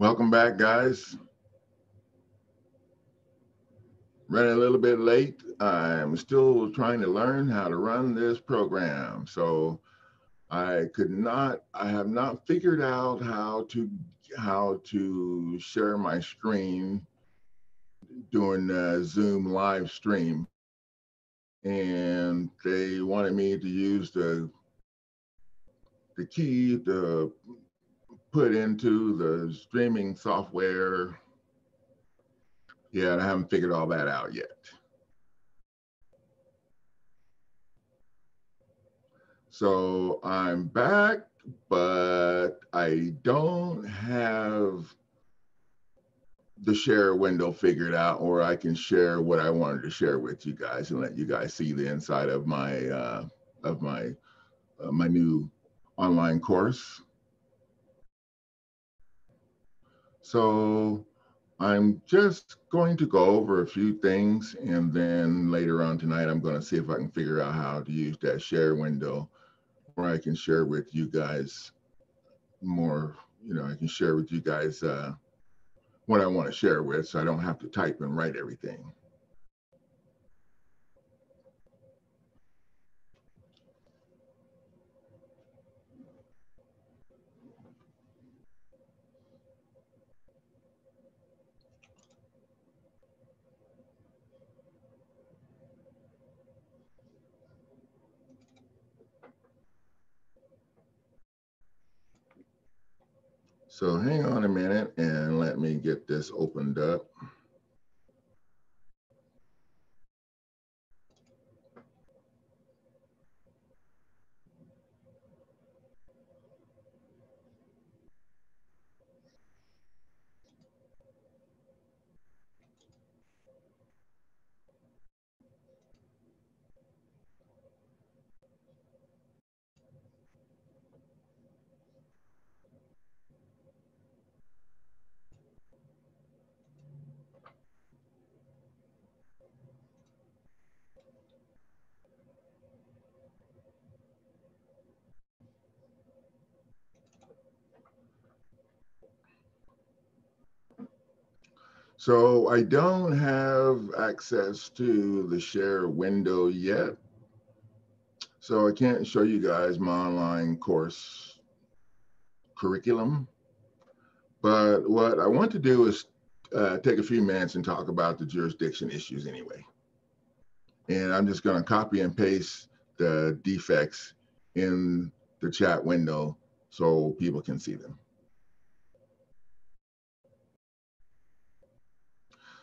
Welcome back, guys. Running a little bit late. I'm still trying to learn how to run this program. So I have not figured out how to share my screen during a Zoom live stream. And they wanted me to use the key to put into the streaming software. Yeah, I haven't figured all that out yet. So I'm back, but I don't have the share window figured out, or I can share what I wanted to share with you guys and let you guys see the inside of my new online course. So I'm just going to go over a few things, and then later on tonight, I'm going to see if I can figure out how to use that share window where I can share with you guys more, you know, I can share with you guys what I want to share with, so I don't have to type and write everything. So hang on a minute and let me get this opened up. So I don't have access to the share window yet. So I can't show you guys my online course curriculum. But what I want to do is take a few minutes and talk about the jurisdiction issues anyway. And I'm just going to copy and paste the defects in the chat window so people can see them.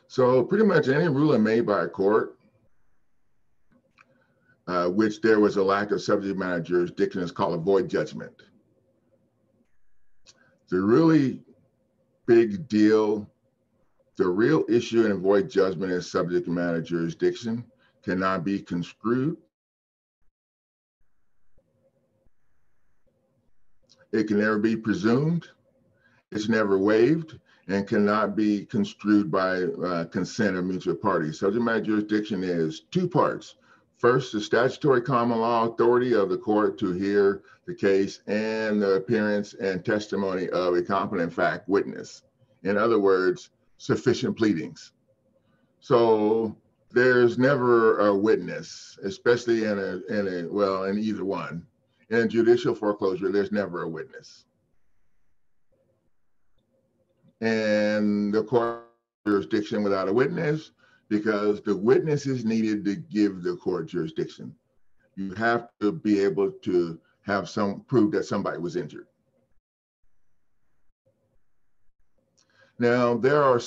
So pretty much any ruling made by a court, which there was a lack of subject matter jurisdiction, is called a void judgment. The really big deal, the real issue in a void judgment is subject matter jurisdiction cannot be construed. It can never be presumed. It's never waived and cannot be construed by consent of mutual parties. Subject matter jurisdiction is two parts. First, the statutory common law authority of the court to hear the case and the appearance and testimony of a competent fact witness. In other words, sufficient pleadings. So there's never a witness, especially in either one. In judicial foreclosure, there's never a witness. And the court jurisdiction without a witness, because the witness is needed to give the court jurisdiction. You have to be able to have some prove that somebody was injured. Now, there are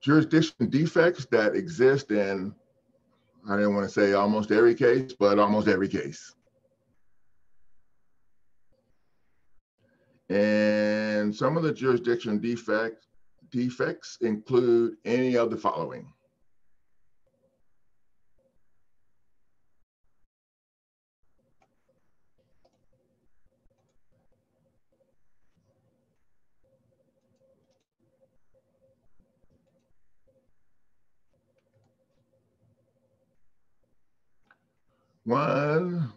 jurisdiction defects that exist in, I didn't want to say almost every case, but almost every case. And some of the jurisdiction defects include any of the following. One,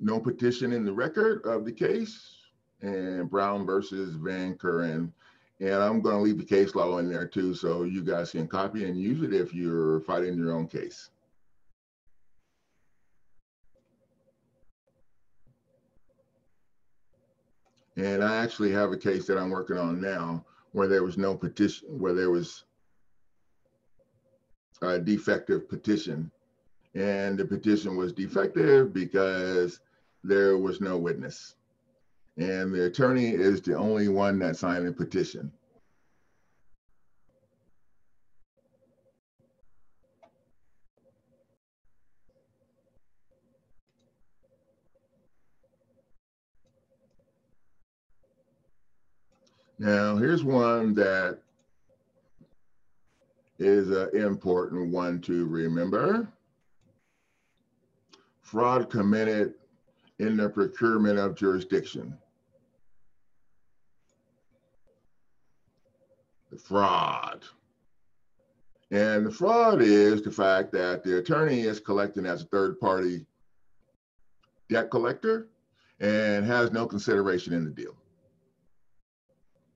no petition in the record of the case. and Brown versus Van Curen. And I'm going to leave the case law in there too, so you guys can copy and use it if you're fighting your own case. And I actually have a case that I'm working on now where there was no petition, where there was a defective petition. And the petition was defective because there was no witness. And the attorney is the only one that signed the petition. Now, here's one that is an important one to remember. Fraud committed in the procurement of jurisdiction. The fraud. And the fraud is the fact that the attorney is collecting as a third-party debt collector and has no consideration in the deal.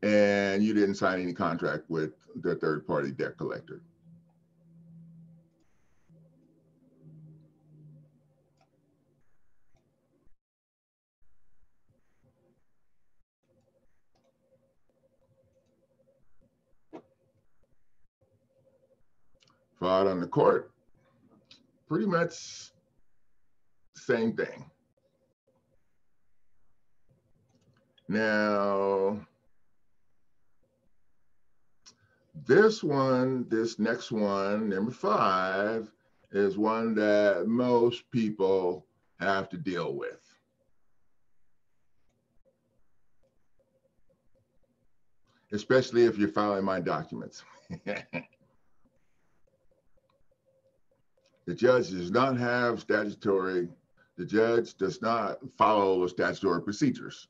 And you didn't sign any contract with the third-party debt collector. Fraud on the court, pretty much same thing. Now, this next one, number 5, is one that most people have to deal with. Especially if you're filing my documents. The judge does not have statutory, the judge does not follow statutory procedures.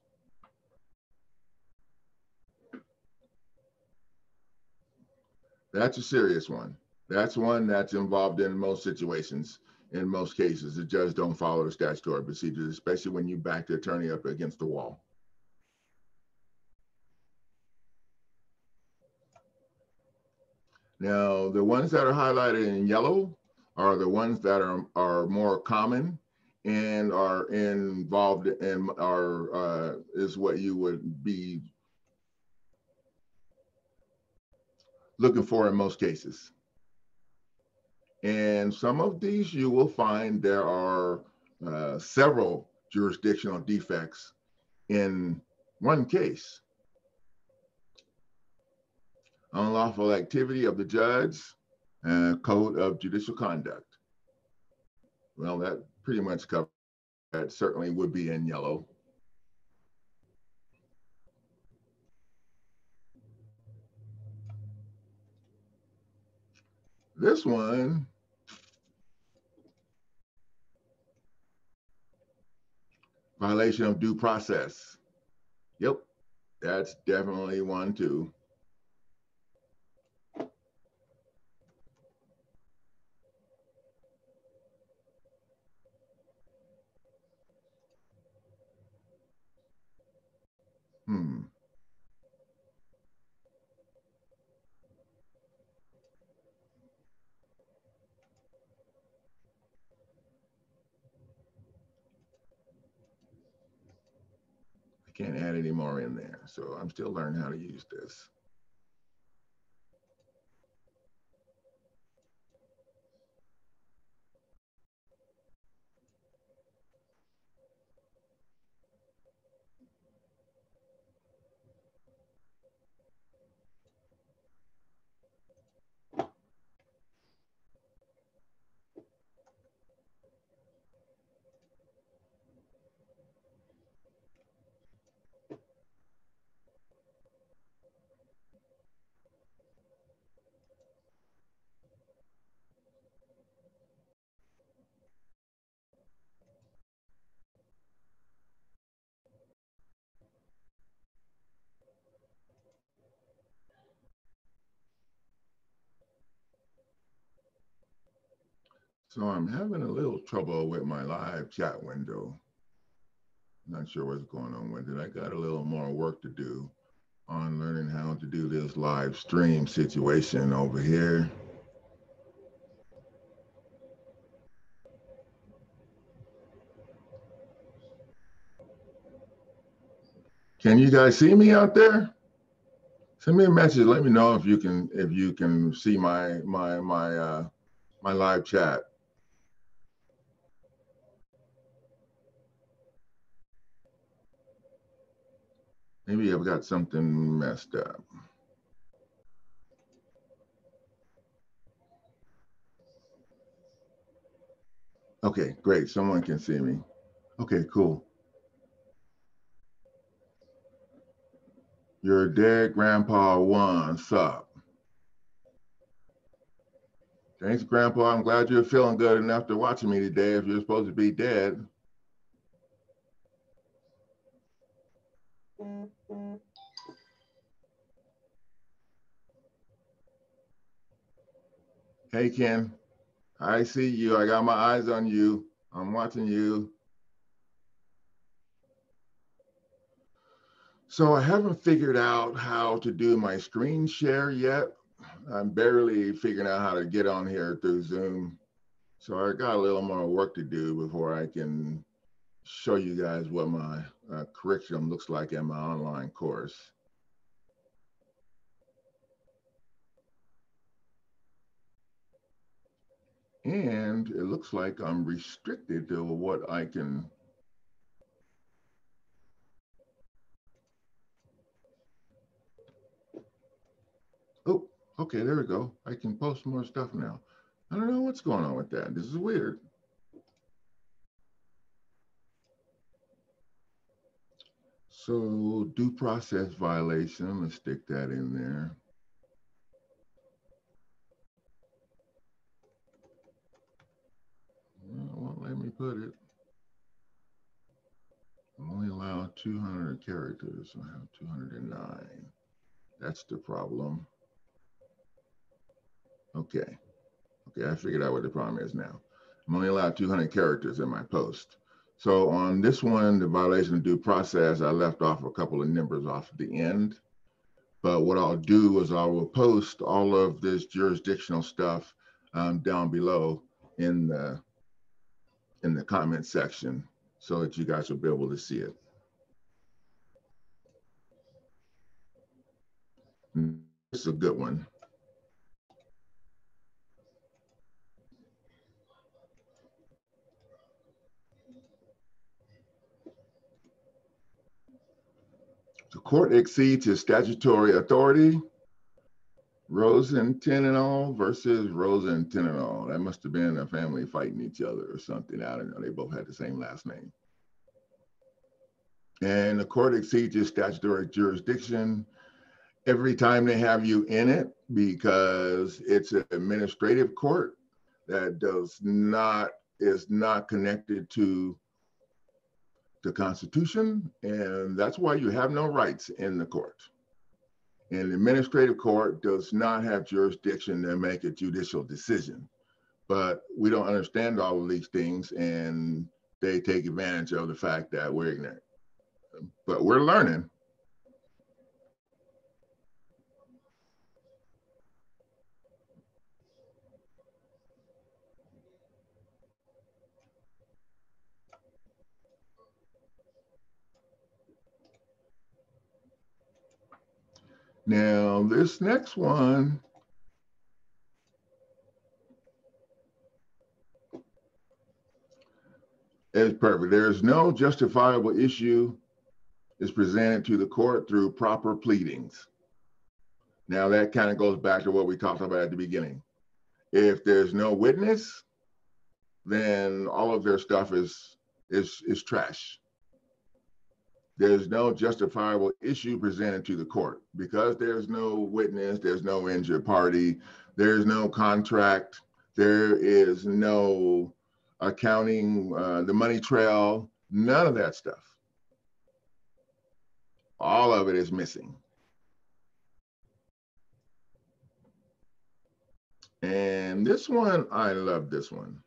That's a serious one. That's one that's involved in most situations. In most cases, the judge don't follow the statutory procedures, especially when you back the attorney up against the wall. Now, the ones that are highlighted in yellow are the ones that are more common and are involved in is what you would be looking for in most cases. And some of these you will find there are several jurisdictional defects in one case. Unlawful activity of the judge, Code of Judicial Conduct. Well, that pretty much covers that. Certainly would be in yellow. This one violation of due process. Yep, that's definitely one too. I can't add any more in there, so I'm still learning how to use this. So I'm having a little trouble with my live chat window. Not sure what's going on with it. I got a little more work to do on learning how to do this live stream situation over here. Can you guys see me out there? Send me a message. Let me know if you can see my live chat. Maybe I've got something messed up. Okay, great. Someone can see me. Okay, cool. Your dead grandpa won, sup? Thanks, Grandpa. I'm glad you're feeling good enough to watch me today if you're supposed to be dead. Hey, Ken, I see you. I got my eyes on you. I'm watching you. So I haven't figured out how to do my screen share yet. I'm barely figuring out how to get on here through Zoom. So I got a little more work to do before I can show you guys what my curriculum looks like in my online course. And it looks like I'm restricted to what I can. Oh, okay, there we go. I can post more stuff now. I don't know what's going on with that. This is weird. So due process violation, I'm gonna stick that in there. No, it won't let me put it. I'm only allowed 200 characters, I have 209. That's the problem. Okay. Okay, I figured out what the problem is now. I'm only allowed 200 characters in my post. So on this one, the violation of due process, I left off a couple of numbers off at the end. But what I'll do is I will post all of this jurisdictional stuff down below in the comment section so that you guys will be able to see it. This is a good one. The court exceeds its statutory authority. Rosentinenall versus Rosentinenall. That must have been a family fighting each other or something. I don't know. They both had the same last name. And the court exceeds its statutory jurisdiction every time they have you in it because it's an administrative court that is not connected to the Constitution, and that's why you have no rights in the court. And the administrative court does not have jurisdiction to make a judicial decision. But we don't understand all of these things, and they take advantage of the fact that we're ignorant. But we're learning. Now, this next one, is perfect. There is no justifiable issue is presented to the court through proper pleadings. Now, that kind of goes back to what we talked about at the beginning. If there's no witness, then all of their stuff is trash. There's no justifiable issue presented to the court because there's no witness, there's no injured party, there's no contract, there is no accounting, the money trail, none of that stuff. All of it is missing. And this one, I love this one.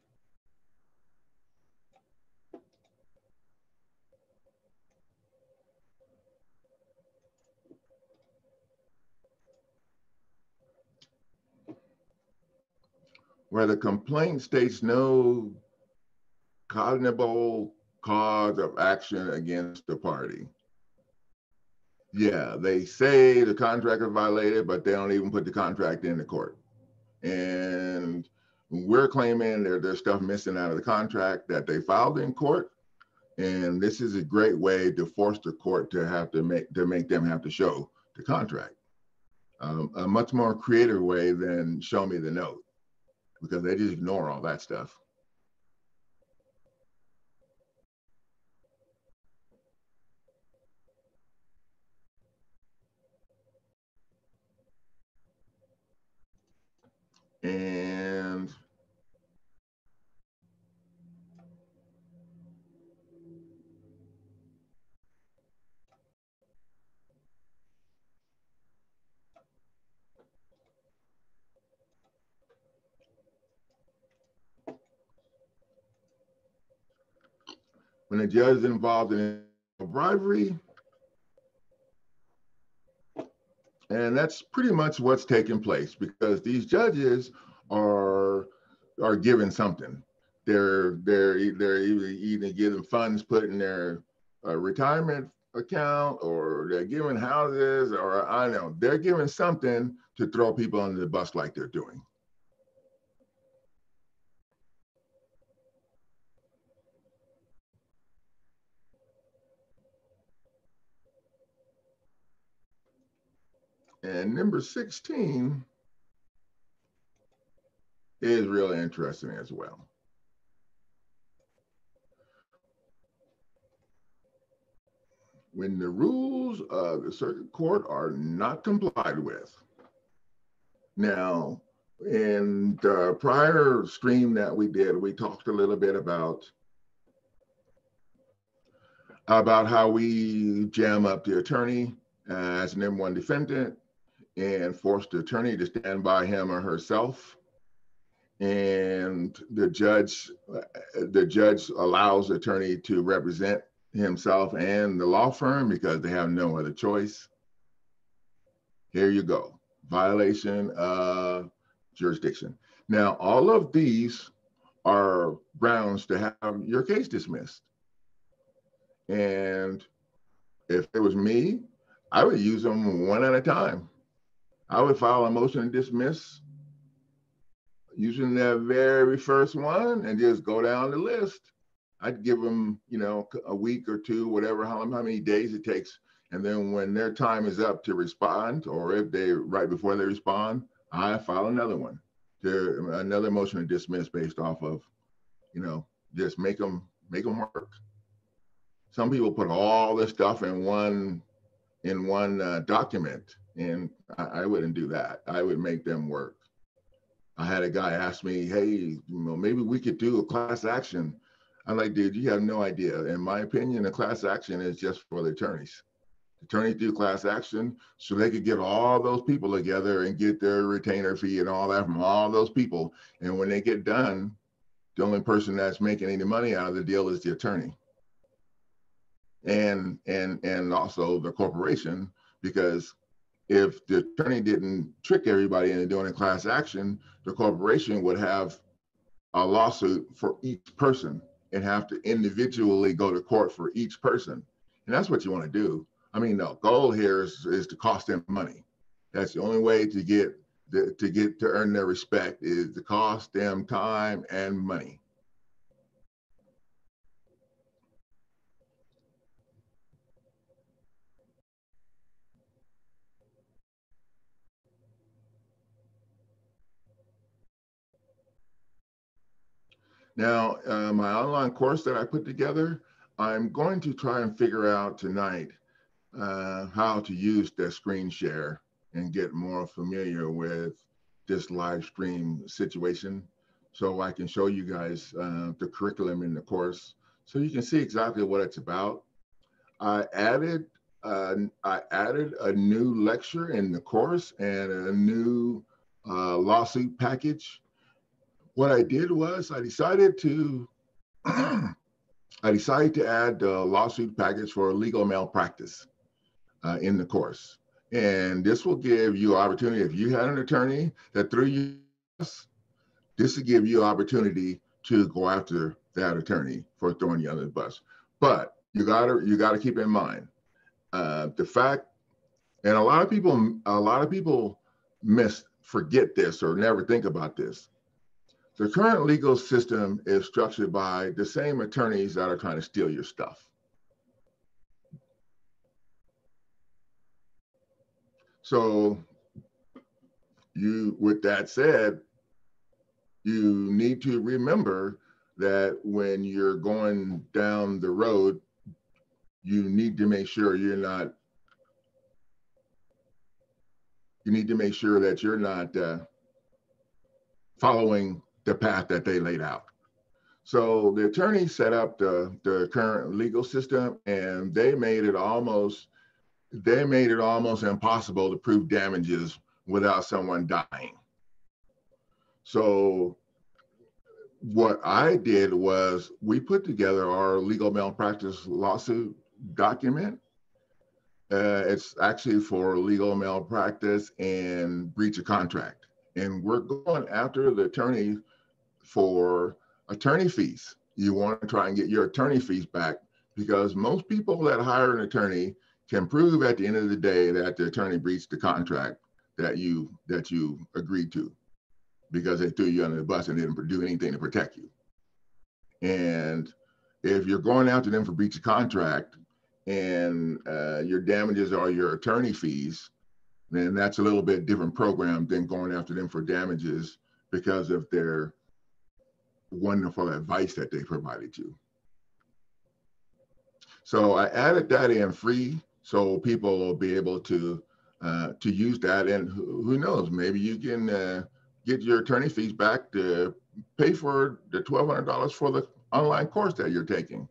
where the complaint states no cognizable cause of action against the party. Yeah, they say the contract is violated, but they don't even put the contract in the court. And we're claiming there's stuff missing out of the contract that they filed in court. And this is a great way to force the court to have to make them have to show the contract. A much more creative way than show me the note, because they just ignore all that stuff. And when a judge is involved in bribery, and that's pretty much what's taking place, because these judges are given something. They're either given funds put in their retirement account, or they're given houses, or I don't know, they're given something to throw people under the bus like they're doing. And number 16 is really interesting as well. When the rules of the circuit court are not complied with. Now, in the prior stream that we did, we talked a little bit about how we jam up the attorney as an M1 defendant and force the attorney to stand by him or herself. And the judge allows the attorney to represent himself and the law firm because they have no other choice. Here you go, violation of jurisdiction. Now, all of these are grounds to have your case dismissed. And if it was me, I would use them one at a time. I would file a motion to dismiss using that very first one and just go down the list. I'd give them, you know, a week or two, whatever, how many days it takes. And then when their time is up to respond, or if they, right before they respond, I file another one, another motion to dismiss based off of, you know, just make them work. Some people put all this stuff in one document, and I wouldn't do that. I would make them work. I had a guy ask me, hey, you know, maybe we could do a class action. I'm like, dude, you have no idea. In my opinion, a class action is just for the attorneys. Attorneys do class action so they could get all those people together and get their retainer fee and all that from all those people. And when they get done, the only person that's making any money out of the deal is the attorney. And also the corporation, because if the attorney didn't trick everybody into doing a class action, the corporation would have a lawsuit for each person and have to individually go to court for each person. And that's what you want to do. I mean, the goal here is to cost them money. That's the only way to get to earn their respect, is to cost them time and money. Now, my online course that I put together, I'm going to try and figure out tonight how to use the screen share and get more familiar with this live stream situation, so I can show you guys the curriculum in the course so you can see exactly what it's about. I added a new lecture in the course and a new lawsuit package. What I did was I decided to add the lawsuit package for legal malpractice in the course. And this will give you opportunity, if you had an attorney that threw you This will give you an opportunity to go after that attorney for throwing you under the bus. But you gotta keep in mind the fact, and a lot of people forget this or never think about this. The current legal system is structured by the same attorneys that are trying to steal your stuff. So with that said, you need to remember that when you're going down the road, you need to make sure that you're not following the path that they laid out. So the attorney set up the current legal system, and they made it almost impossible to prove damages without someone dying. So what I did was we put together our legal malpractice lawsuit document. It's actually for legal malpractice and breach of contract. And we're going after the attorney for attorney fees. You want to try and get your attorney fees back, because most people that hire an attorney can prove at the end of the day that the attorney breached the contract that you agreed to, because they threw you under the bus and didn't do anything to protect you. And if you're going after them for breach of contract and your damages are your attorney fees, then that's a little bit different program than going after them for damages because of their wonderful advice that they provided you. So I added that in free, so people will be able to use that. And who knows, maybe you can get your attorney fees back to pay for the $1,200 for the online course that you're taking.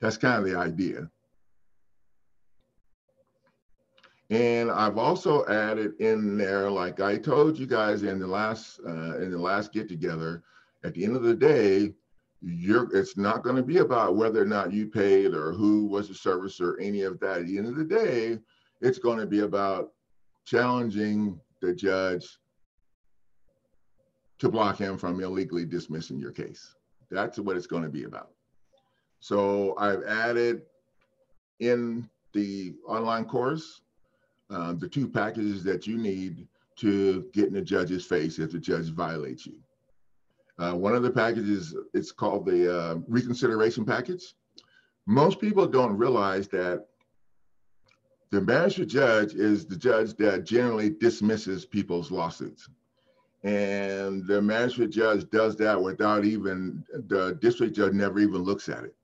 That's kind of the idea. And I've also added in there, like I told you guys in the last get together, at the end of the day, it's not going to be about whether or not you paid or who was the servicer, any of that. At the end of the day, it's going to be about challenging the judge to block him from illegally dismissing your case. That's what it's going to be about. So I've added in the online course the two packages that you need to get in the judge's face if the judge violates you. One of the packages, it's called the reconsideration package. Most people don't realize that the magistrate judge is the judge that generally dismisses people's lawsuits. And the magistrate judge does that without even, the district judge never even looks at it,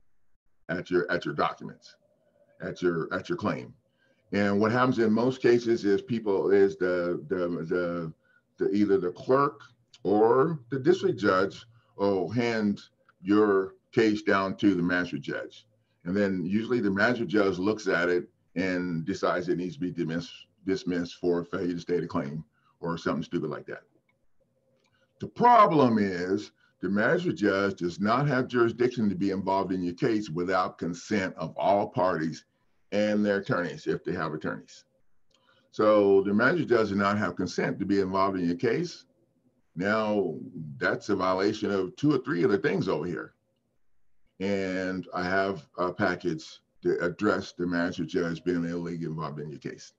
at your documents, at your claim. And what happens in most cases is either the clerk or the district judge will hand your case down to the magistrate judge. And then usually the magistrate judge looks at it and decides it needs to be dismissed for failure to state a claim or something stupid like that. The problem is the magistrate judge does not have jurisdiction to be involved in your case without consent of all parties and their attorneys, if they have attorneys. So the magistrate judge does not have consent to be involved in your case. Now, that's a violation of two or three of the things over here. And I have a package to address the magistrate judge being illegally involved in your case.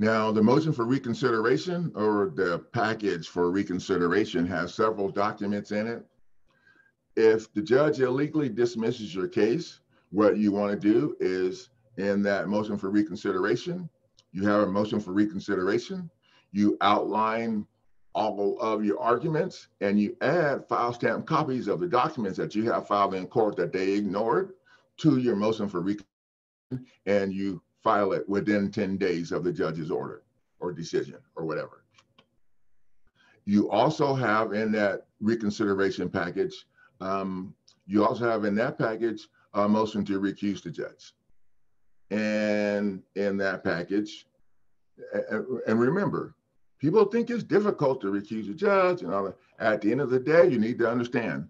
Now, the motion for reconsideration, or the package for reconsideration, has several documents in it. If the judge illegally dismisses your case, what you want to do is, in that motion for reconsideration, you have a motion for reconsideration, you outline all of your arguments, and you add file stamp copies of the documents that you have filed in court that they ignored to your motion for reconsideration, and you file it within 10 days of the judge's order or decision or whatever. You also have in that reconsideration package, a motion to recuse the judge. And in that package, and remember, people think it's difficult to recuse a judge and all that. At the end of the day, you need to understand,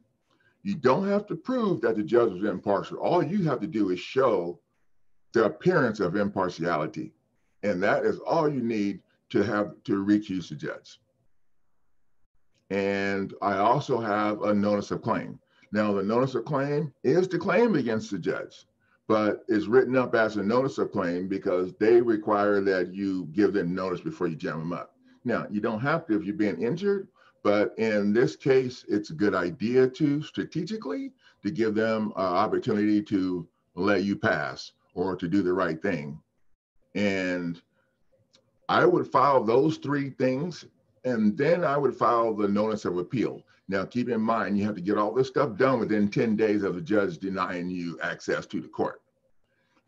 you don't have to prove that the judge was impartial. All you have to do is show the appearance of impartiality. And that is all you need to recuse the judge. And I also have a notice of claim. Now, the notice of claim is the claim against the judge, but it's written up as a notice of claim because they require that you give them notice before you jam them up. Now, you don't have to if you're being injured, but in this case, it's a good idea to strategically to give them an opportunity to let you pass or to do the right thing. And I would file those three things, and then I would file the notice of appeal. Now, keep in mind, you have to get all this stuff done within 10 days of the judge denying you access to the court.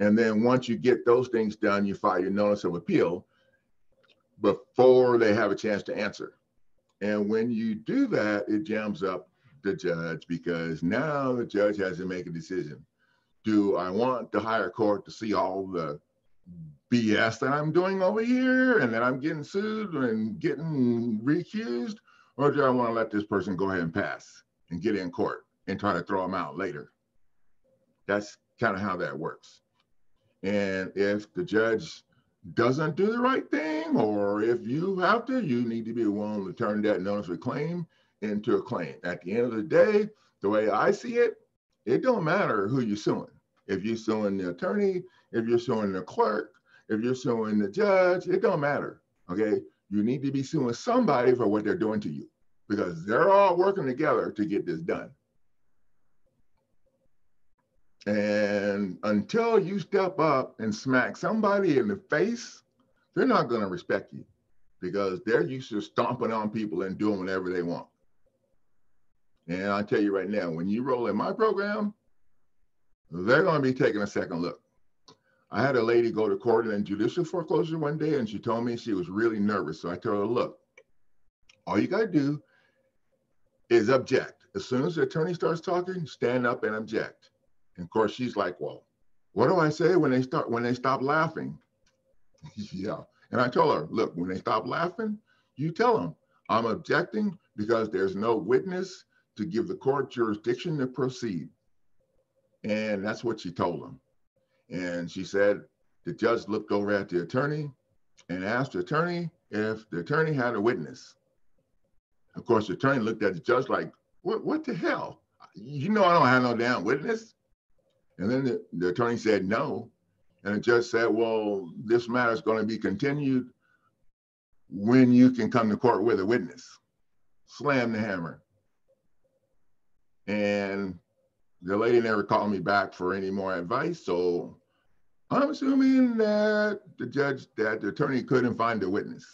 And then once you get those things done, you file your notice of appeal before they have a chance to answer. And when you do that, it jams up the judge because now the judge has to make a decision. Do I want the higher court to see all the BS that I'm doing over here and that I'm getting sued and getting recused? Or do I want to let this person go ahead and pass and get in court and try to throw them out later? That's kind of how that works. And if the judge doesn't do the right thing, or if you have to, you need to be willing to turn that notice of claim into a claim. At the end of the day, the way I see it, it don't matter who you're suing. If you're suing the attorney, if you're suing the clerk, if you're suing the judge, it don't matter, okay? You need to be suing somebody for what they're doing to you because they're all working together to get this done. And until you step up and smack somebody in the face, they're not going to respect you because they're used to stomping on people and doing whatever they want. And I'll tell you right now, when you roll in my program, they're going to be taking a second look. I had a lady go to court in judicial foreclosure one day, and she told me she was really nervous. So I told her, look, all you got to do is object. As soon as the attorney starts talking, stand up and object. And of course, she's like, well, what do I say when they stop laughing? Yeah. And I told her, look, when they stop laughing, you tell them, I'm objecting because there's no witness to give the court jurisdiction to proceed. And that's what she told them. And she said, the judge looked over at the attorney and asked the attorney if the attorney had a witness. Of course, the attorney looked at the judge like, what the hell? You know I don't have no damn witness. And then the attorney said no. And the judge said, well, this matter is going to be continued when you can come to court with a witness. Slam the hammer. And the lady never called me back for any more advice. So I'm assuming that the attorney couldn't find a witness.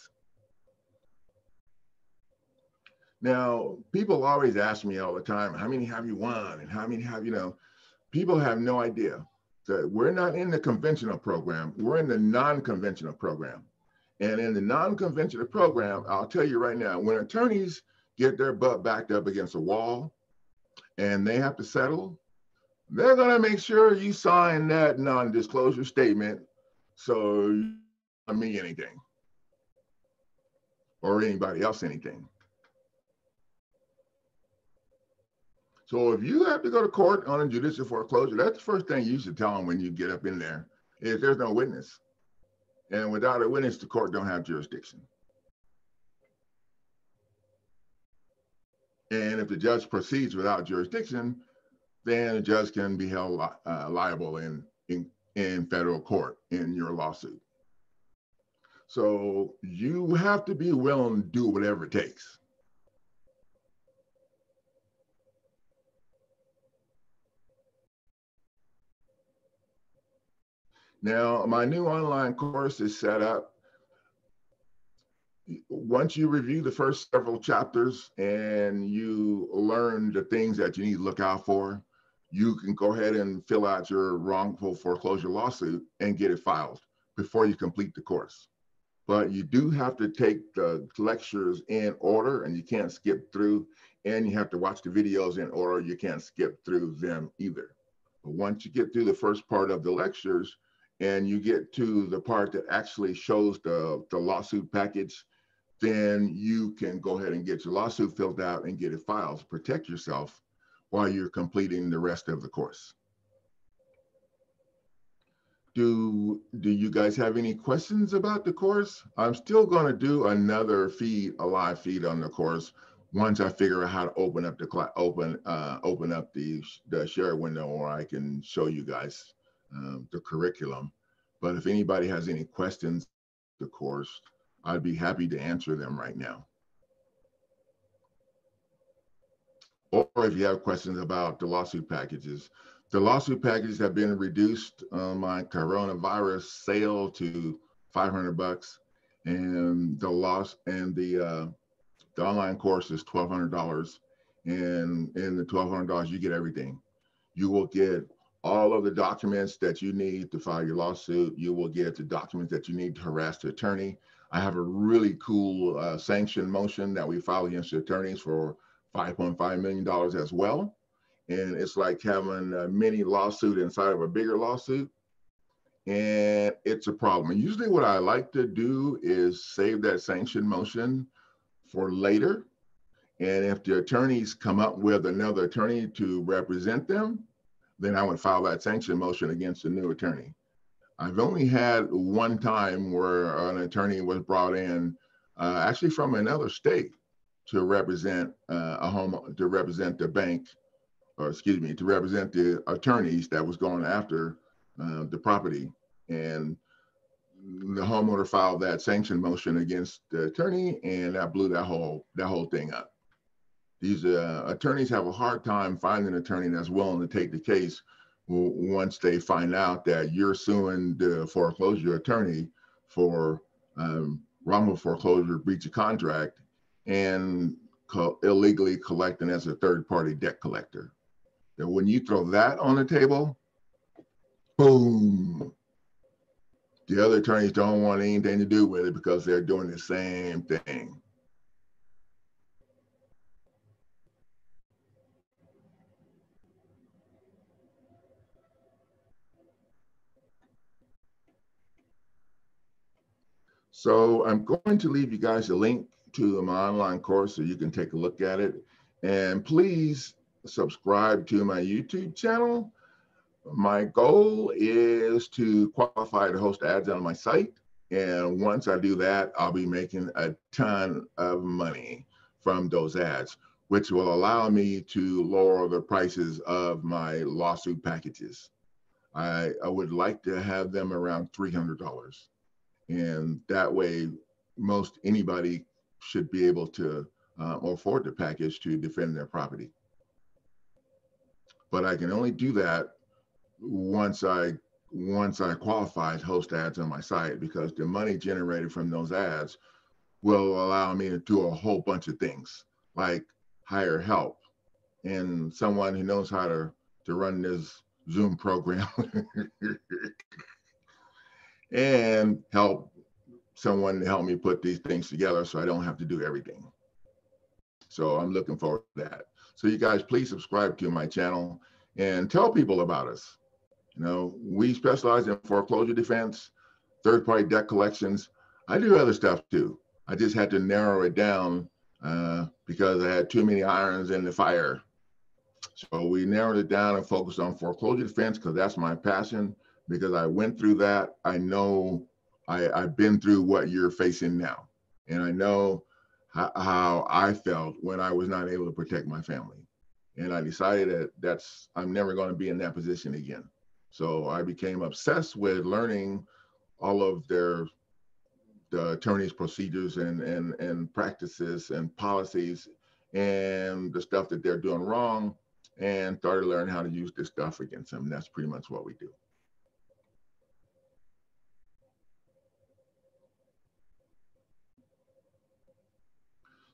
Now, people always ask me all the time, how many have you won? And how many have, you know, people have no idea that we're not in the conventional program. We're in the non-conventional program. And in the non-conventional program, I'll tell you right now, when attorneys get their butt backed up against a wall and they have to settle, they're going to make sure you sign that non-disclosure statement so you don't owe me anything or anybody else anything. So if you have to go to court on a judicial foreclosure, that's the first thing you should tell them when you get up in there is there's no witness. And without a witness, the court don't have jurisdiction. And if the judge proceeds without jurisdiction, then the judge can be held liable in federal court in your lawsuit. So you have to be willing to do whatever it takes. Now, my new online course is set up. Once you review the first several chapters and you learn the things that you need to look out for, you can go ahead and fill out your wrongful foreclosure lawsuit and get it filed before you complete the course. But you do have to take the lectures in order and you can't skip through, and you have to watch the videos in order. You can't skip through them either. But once you get through the first part of the lectures and you get to the part that actually shows the lawsuit package, then you can go ahead and get your lawsuit filled out and get it filed. Protect yourself while you're completing the rest of the course. Do you guys have any questions about the course? I'm still going to do another feed, a live feed on the course once I figure out how to open up the open up the share window, or I can show you guys the curriculum. But if anybody has any questions, of course, I'd be happy to answer them right now. Or if you have questions about the lawsuit packages. The lawsuit packages have been reduced on my coronavirus sale to $500, and the online course is $1,200. And in the $1,200, you get everything. You will get all of the documents that you need to file your lawsuit. You will get the documents that you need to harass the attorney. I have a really cool sanction motion that we file against the attorneys for $5.5 million as well. And it's like having a mini lawsuit inside of a bigger lawsuit. And it's a problem. And usually what I like to do is save that sanction motion for later. And if the attorneys come up with another attorney to represent them, then I would file that sanction motion against the new attorney. I've only had one time where an attorney was brought in, actually from another state, to represent the bank, or excuse me, to represent the attorneys that was going after the property. And the homeowner filed that sanction motion against the attorney, and that blew that whole thing up. These attorneys have a hard time finding an attorney that's willing to take the case once they find out that you're suing the foreclosure attorney for wrongful foreclosure, breach of contract, and illegally collecting as a third-party debt collector. And when you throw that on the table, boom, the other attorneys don't want anything to do with it because they're doing the same thing. So I'm going to leave you guys a link to my online course so you can take a look at it. And please subscribe to my YouTube channel. My goal is to qualify to host ads on my site. And once I do that, I'll be making a ton of money from those ads, which will allow me to lower the prices of my lawsuit packages. I would like to have them around $300. And that way, most anybody should be able to afford the package to defend their property. But I can only do that once I qualify to host ads on my site, because the money generated from those ads will allow me to do a whole bunch of things, like hire help and someone who knows how to run this Zoom program. And help someone to help me put these things together so I don't have to do everything. So I'm looking forward to that. So you guys, please subscribe to my channel and tell people about us. You know, we specialize in foreclosure defense, third-party debt collections. I do other stuff too. I just had to narrow it down because I had too many irons in the fire. So we narrowed it down and focused on foreclosure defense because that's my passion. Because I went through that, I know I've been through what you're facing now. And I know how I felt when I was not able to protect my family. And I decided that I'm never gonna be in that position again. So I became obsessed with learning all of the attorney's procedures and practices and policies and the stuff that they're doing wrong, and started learning how to use this stuff against them. And that's pretty much what we do.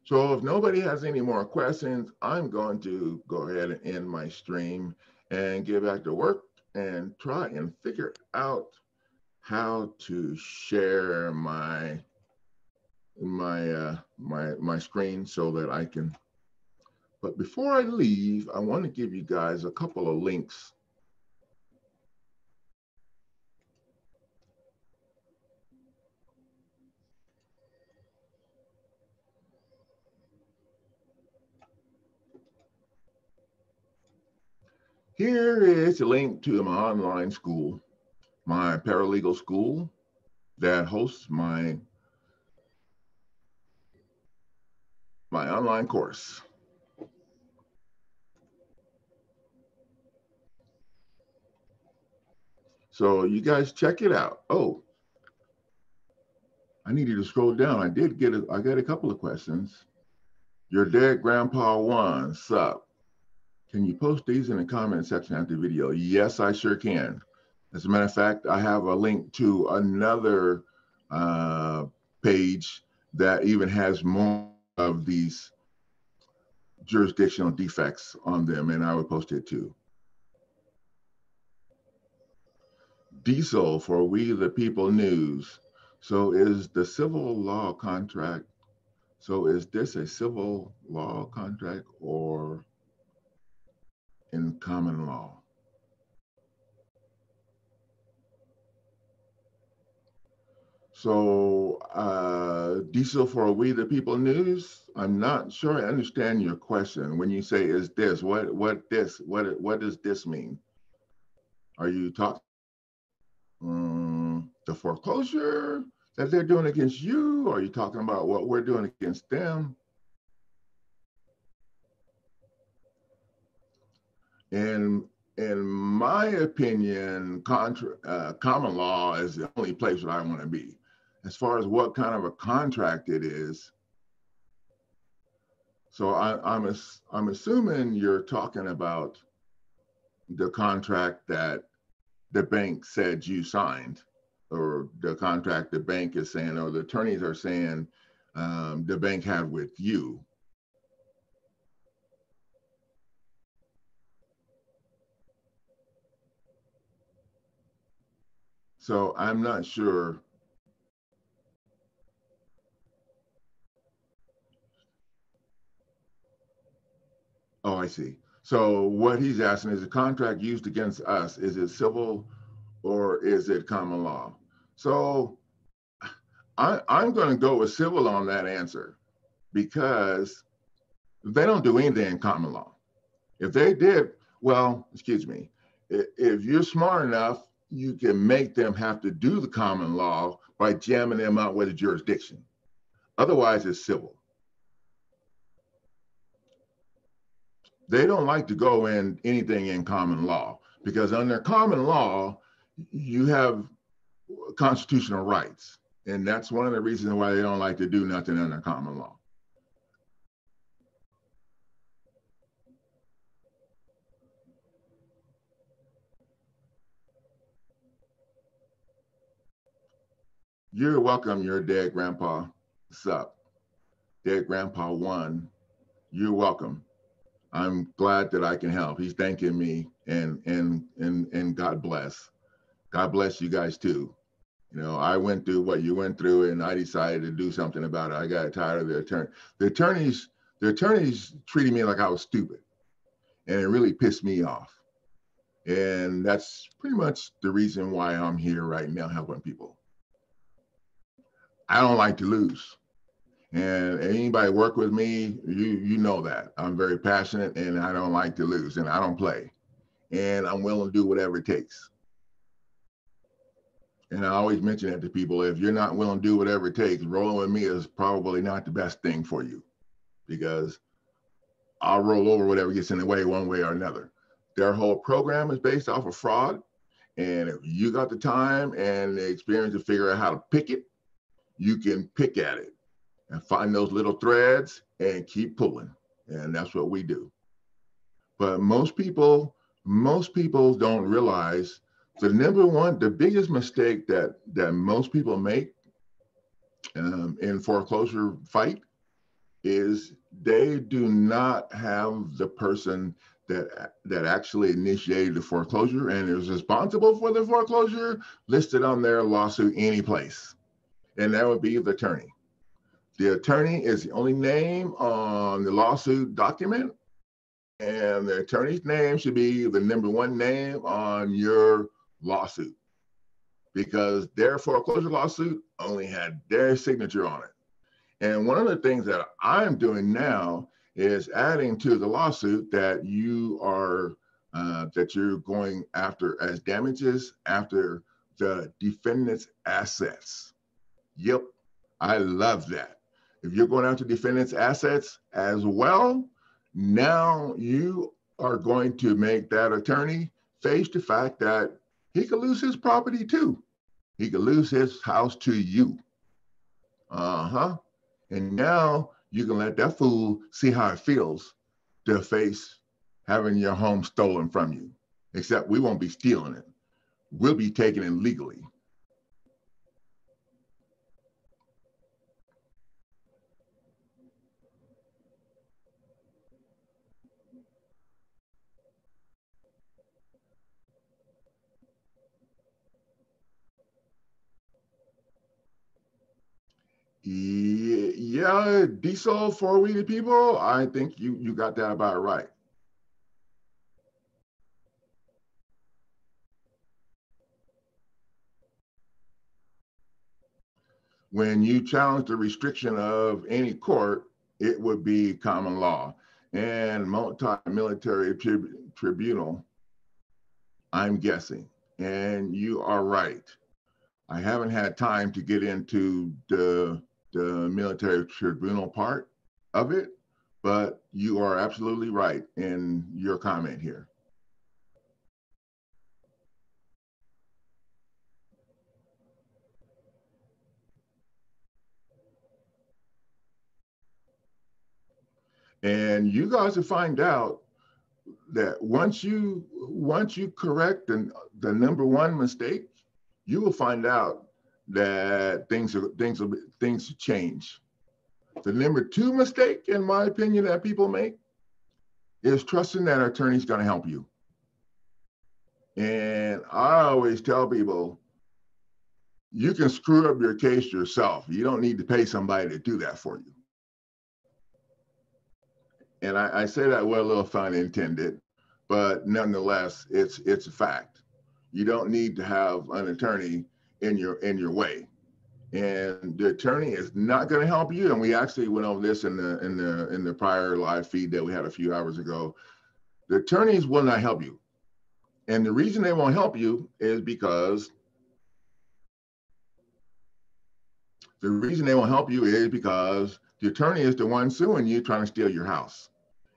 So if nobody has any more questions, I'm going to go ahead and end my stream and get back to work and try and figure out how to share my screen so that I can. But before I leave, I want to give you guys a couple of links. Here is a link to my online school, my paralegal school that hosts my my online course. So you guys check it out. Oh, I need you to scroll down. I did get a, I got a couple of questions. Your dead grandpa won, sup? Can you post these in the comment section after the video? Yes, I sure can. As a matter of fact, I have a link to another page that even has more of these jurisdictional defects on them, and I would post it too. Diesel for We the People News. So is the civil law contract, so is this a civil law contract or in common law? So Diesel for We the People News, I'm not sure I understand your question. When you say is this, what does this mean? Are you talking the foreclosure that they're doing against you? Or are you talking about what we're doing against them? In my opinion, common law is the only place that I want to be. As far as what kind of a contract it is, so I'm assuming you're talking about the contract that the bank said you signed, or the contract the bank is saying, or the attorneys are saying the bank had with you. So I'm not sure. Oh, I see. So what he's asking is, the contract used against us, is it civil or is it common law? So I'm going to go with civil on that answer, because they don't do anything in common law. If they did, well, excuse me, if you're smart enough, you can make them have to do the common law by jamming them out with a jurisdiction. Otherwise, it's civil. They don't like to go in anything in common law, because under common law, you have constitutional rights. And that's one of the reasons why they don't like to do nothing under common law. You're welcome, your dead grandpa. What's up? Dead grandpa won. You're welcome. I'm glad that I can help. He's thanking me, and God bless. God bless you guys too. You know, I went through what you went through, and I decided to do something about it. I got tired of the attorney. The attorneys treated me like I was stupid, and it really pissed me off. And that's pretty much the reason why I'm here right now, helping people. I don't like to lose. And anybody work with me, you know that. I'm very passionate, and I don't like to lose, and I don't play. And I'm willing to do whatever it takes. And I always mention that to people, if you're not willing to do whatever it takes, rolling with me is probably not the best thing for you, because I'll roll over whatever gets in the way one way or another. Their whole program is based off of fraud. And if you got the time and the experience to figure out how to pick it, you can pick at it and find those little threads and keep pulling. And that's what we do. But most people don't realize the biggest mistake that most people make in foreclosure fight is they do not have the person that actually initiated the foreclosure and is responsible for the foreclosure listed on their lawsuit anyplace. And that would be the attorney. The attorney is the only name on the lawsuit document, and the attorney's name should be the number one name on your lawsuit, because their foreclosure lawsuit only had their signature on it. And one of the things that I'm doing now is adding to the lawsuit that you're going after as damages after the defendant's assets. Yep, I love that. If you're going after defendants' assets as well, now you are going to make that attorney face the fact that he could lose his property too. He could lose his house to you. And now you can let that fool see how it feels to face having your home stolen from you. Except we won't be stealing it. We'll be taking it legally. Yeah, Diesel, for we the people, I think you got that about right. When you challenge the restriction of any court, it would be common law and multi-military tribunal, I'm guessing. And you are right. I haven't had time to get into the military tribunal part of it, but you are absolutely right in your comment here. And you guys will find out that once you correct the number one mistake, you will find out that things change. The number two mistake, in my opinion, that people make is trusting that an attorney's going to help you. And I always tell people, you can screw up your case yourself. You don't need to pay somebody to do that for you. And I say that with a little fun intended, but nonetheless, it's a fact. You don't need to have an attorney in your way, and the attorney is not going to help you. And we actually went over this in the prior live feed that we had a few hours ago. The attorneys will not help you, and the reason they won't help you is because the attorney is the one suing you, trying to steal your house.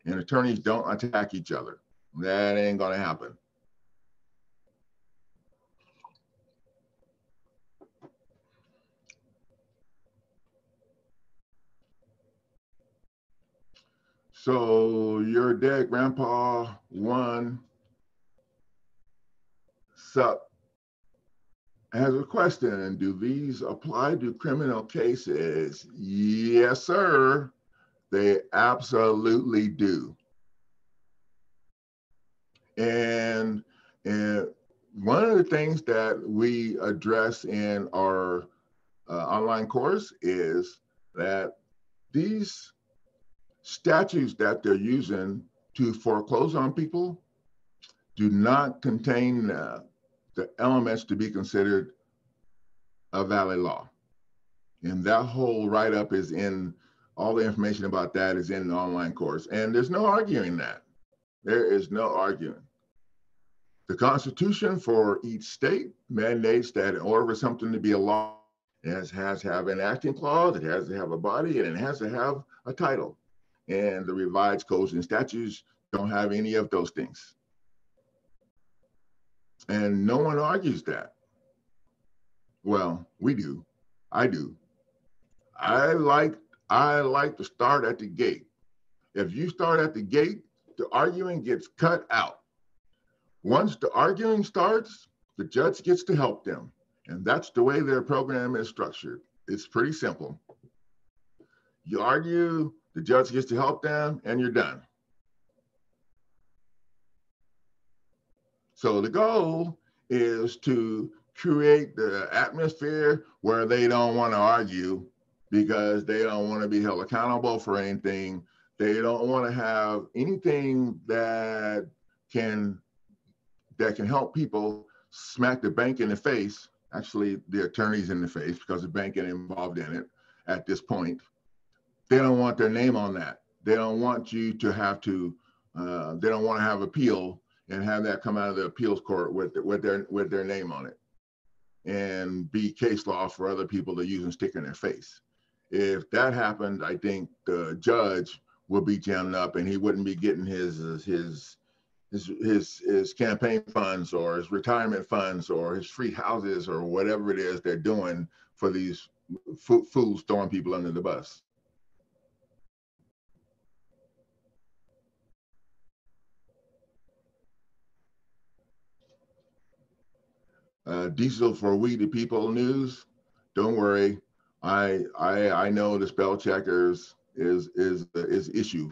And attorneys don't attack each other. That ain't going to happen. So your dead grandpa one sup has a question. Do these apply to criminal cases? Yes, sir. They absolutely do. And one of the things that we address in our online course is that these statutes that they're using to foreclose on people do not contain the elements to be considered a valid law. And that whole write-up is in, all the information about that is in the online course. And there's no arguing that. There is no arguing. The Constitution for each state mandates that in order for something to be a law, it has to have an acting clause, it has to have a body, and it has to have a title. And the revised codes and statutes don't have any of those things. And no one argues that. Well, we do. I do. I like to start at the gate. If you start at the gate, the arguing gets cut out. Once the arguing starts, the judge gets to help them. And that's the way their program is structured. It's pretty simple. You argue, the judge gets to help them, and you're done. So the goal is to create the atmosphere where they don't want to argue because they don't want to be held accountable for anything. They don't want to have anything that can help people smack the bank in the face, actually the attorneys in the face, because the bank is involved in it at this point. They don't want their name on that. They don't want you to have to, they don't want to have appeal and have that come out of the appeals court with their name on it and be case law for other people to use and stick in their face. If that happened, I think the judge would be jammed up and he wouldn't be getting his campaign funds or his retirement funds or his free houses or whatever it is they're doing for these fools throwing people under the bus. Diesel for We the People news. Don't worry, I know the spell checkers is issue.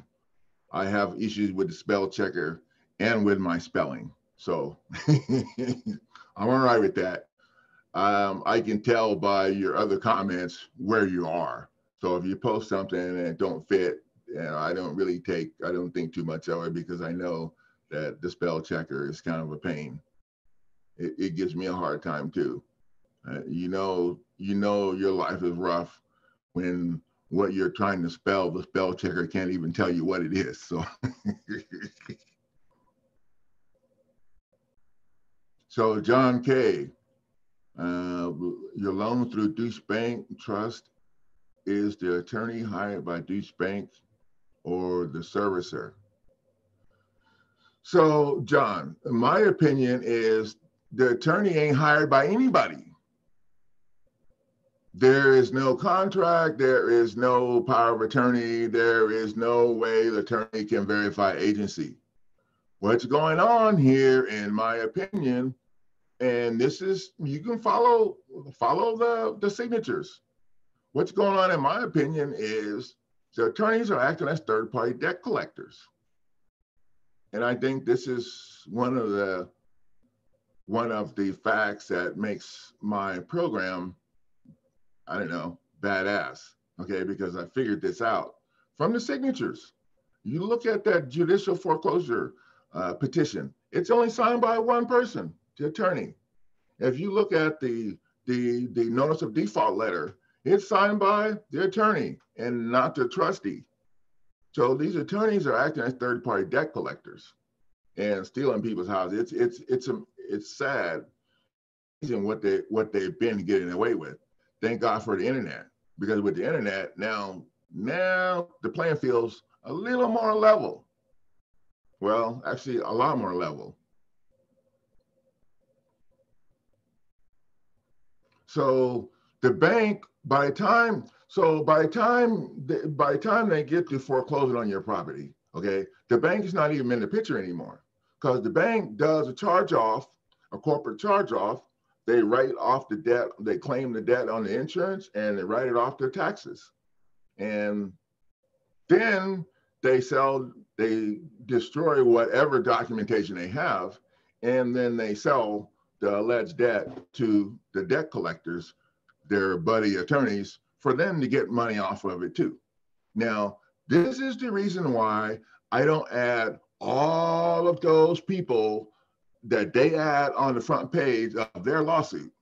I have issues with the spell checker and with my spelling, so I'm all right with that. I can tell by your other comments where you are. So if you post something and it don't fit, you know, I don't think too much of it because I know that the spell checker is kind of a pain. It gives me a hard time too. You know your life is rough when what you're trying to spell, the spell checker can't even tell you what it is. So, so John K, your loan through Deutsche Bank Trust is the attorney hired by Deutsche Bank or the servicer? So John, my opinion is the attorney ain't hired by anybody. There is no contract, there is no power of attorney, there is no way the attorney can verify agency. What's going on here, in my opinion, and this is, you can follow the signatures. What's going on, in my opinion, is the attorneys are acting as third-party debt collectors. And I think this is one of the facts that makes my program, I don't know, badass, okay? Because I figured this out from the signatures. You look at that judicial foreclosure petition, it's only signed by one person, the attorney. If you look at the notice of default letter, it's signed by the attorney and not the trustee. So these attorneys are acting as third-party debt collectors and stealing people's houses. It's sad what they've been getting away with. Thank God for the internet, because with the internet now the playing field's a little more level. Well, actually a lot more level. So the bank, by the time they get to foreclosing on your property, okay, the bank is not even in the picture anymore, because the bank does a charge off, a corporate charge off. They write off the debt, they claim the debt on the insurance, and they write it off their taxes. And then they destroy whatever documentation they have, and then they sell the alleged debt to the debt collectors, their buddy attorneys, for them to get money off of it too. Now, this is the reason why I don't add all of those people that they add on the front page of their lawsuit.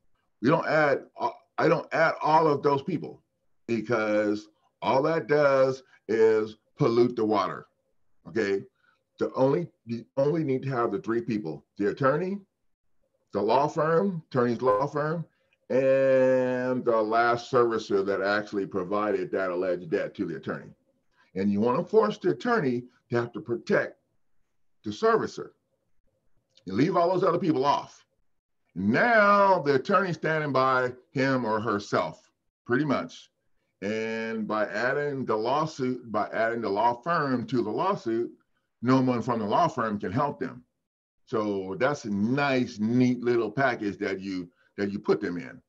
I don't add all of those people, because all that does is pollute the water, okay? You only need to have the three people: the attorney, the law firm, attorney's law firm, and the last servicer that actually provided that alleged debt to the attorney. And you wanna force the attorney to have to protect the servicer. You leave all those other people off. Now the attorney's standing by him or herself, pretty much. And by adding the law firm to the lawsuit, no one from the law firm can help them. So that's a nice, neat little package that you put them in.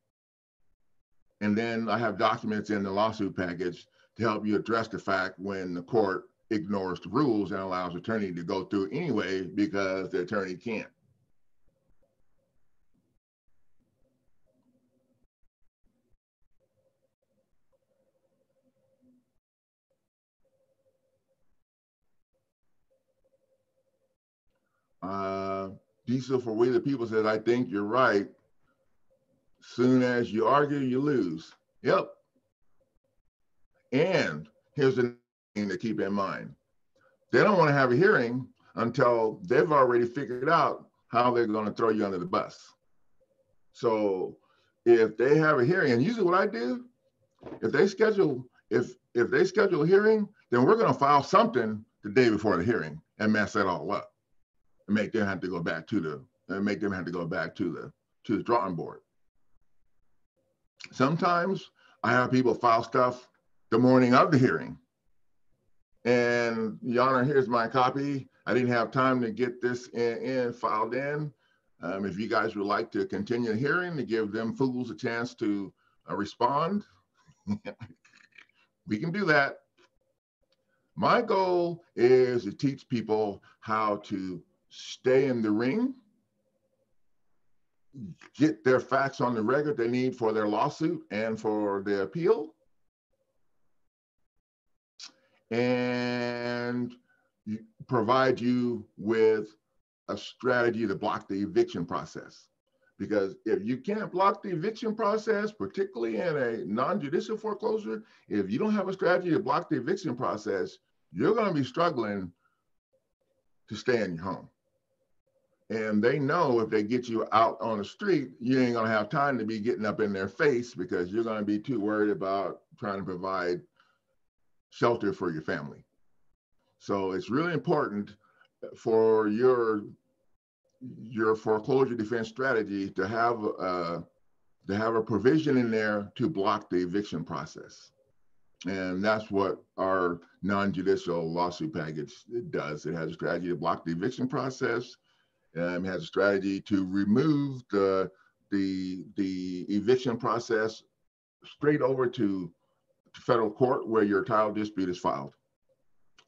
And then I have documents in the lawsuit package to help you address the fact when the court ignores the rules and allows the attorney to go through anyway because the attorney can't. Diesel for We the People says, I think you're right. Soon as you argue, you lose. Yep. And here's the thing to keep in mind. They don't want to have a hearing until they've already figured out how they're going to throw you under the bus. So if they have a hearing, and usually what I do, if they schedule if they schedule a hearing, then we're going to file something the day before the hearing and mess that all up and make them have to go back to the drawing board. Sometimes I have people file stuff the morning of the hearing. And Your Honor, here's my copy. I didn't have time to get this filed in. If you guys would like to continue the hearing to give them fools a chance to respond, we can do that. My goal is to teach people how to stay in the ring, get their facts on the record they need for their lawsuit and for the appeal. And provide you with a strategy to block the eviction process. Because if you can't block the eviction process, particularly in a non-judicial foreclosure, if you don't have a strategy to block the eviction process, you're going to be struggling to stay in your home. And they know if they get you out on the street, you ain't going to have time to be getting up in their face because you're going to be too worried about trying to provide shelter for your family. So it's really important for your foreclosure defense strategy to have a provision in there to block the eviction process. And that's what our non-judicial lawsuit package does. It has a strategy to block the eviction process. It has a strategy to remove the eviction process straight over to federal court where your title dispute is filed.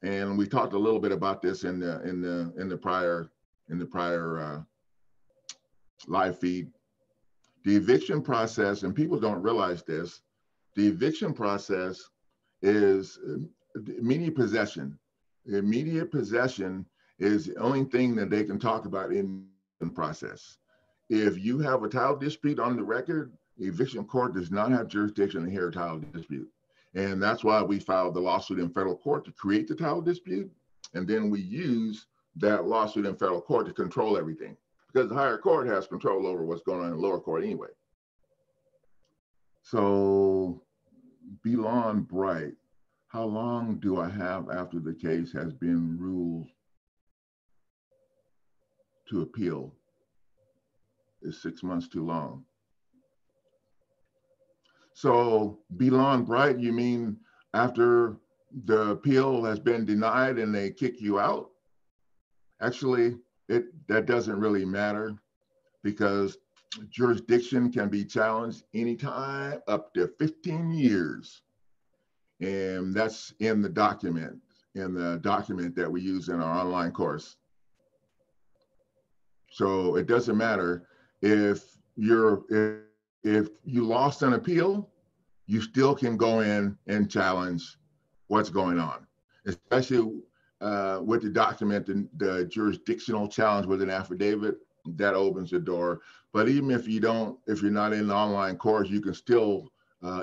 And we talked a little bit about this in the prior live feed. The eviction process, and people don't realize this, the eviction process is immediate possession. Immediate possession is the only thing that they can talk about in the process. If you have a title dispute on the record, the eviction court does not have jurisdiction to hear a title dispute. And that's why we filed the lawsuit in federal court to create the title dispute. And then we use that lawsuit in federal court to control everything because the higher court has control over what's going on in the lower court anyway. So, Belon Bright, how long do I have after the case has been ruled to appeal? Is 6 months too long? So, Belon Bright, you mean after the appeal has been denied and they kick you out? Actually, that doesn't really matter because jurisdiction can be challenged anytime up to 15 years. And that's in the document that we use in our online course. So it doesn't matter if you're, if you lost an appeal, you still can go in and challenge what's going on, especially with the document, the jurisdictional challenge with an affidavit, that opens the door. But even if you don't, if you're not in the online course, you can still,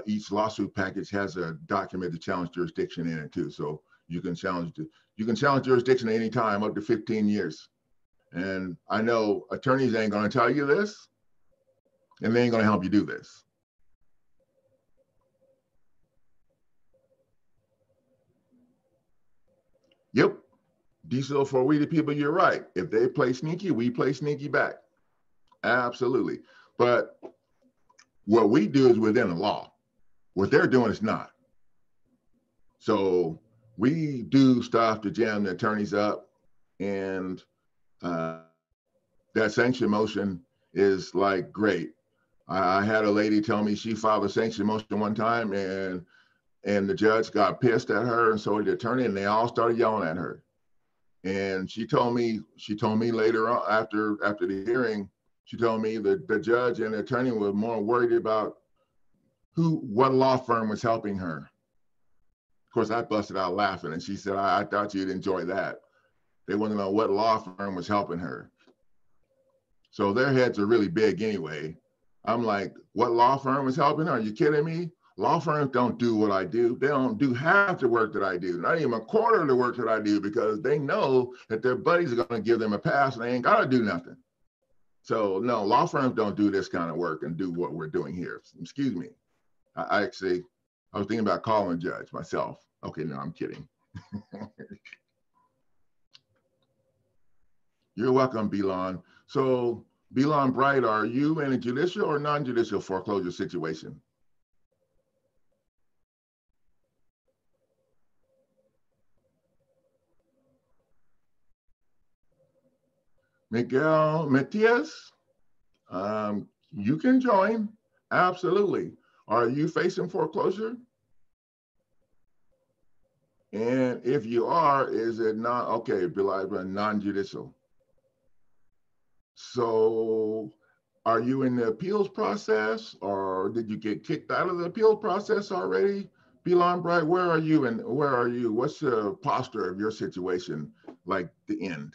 each lawsuit package has a document to challenge jurisdiction in it too. So you can challenge jurisdiction at any time up to 15 years. And I know attorneys ain't gonna tell you this, and they ain't gonna help you do this. Yep, diesel for we the people, you're right. If they play sneaky, we play sneaky back. Absolutely. But what we do is within the law. What they're doing is not. So we do stuff to jam the attorneys up, and that sanction motion is like, great. I had a lady tell me she filed a sanction motion one time and the judge got pissed at her and so did the attorney and they all started yelling at her. And she told me later on after the hearing, she told me that the judge and the attorney were more worried about what law firm was helping her. Of course, I busted out laughing and she said, I thought you'd enjoy that. They wanted to know what law firm was helping her. So their heads are really big anyway. I'm like, what law firm is helping? Are you kidding me? Law firms don't do what I do. They don't do half the work that I do, not even a quarter of the work that I do because they know that their buddies are gonna give them a pass and they ain't gotta do nothing. So no, law firms don't do this kind of work and do what we're doing here. Excuse me. I actually, I was thinking about calling judge myself. Okay, no, I'm kidding. You're welcome, Belon. So, Belon Bright, are you in a judicial or non-judicial foreclosure situation? Miguel Matias, you can join, absolutely. Are you facing foreclosure? And if you are, is it not, okay, Belibra, non-judicial. So are you in the appeals process, or did you get kicked out of the appeal process already? Belon Bright, where are you and where are you? What's the posture of your situation, like the end?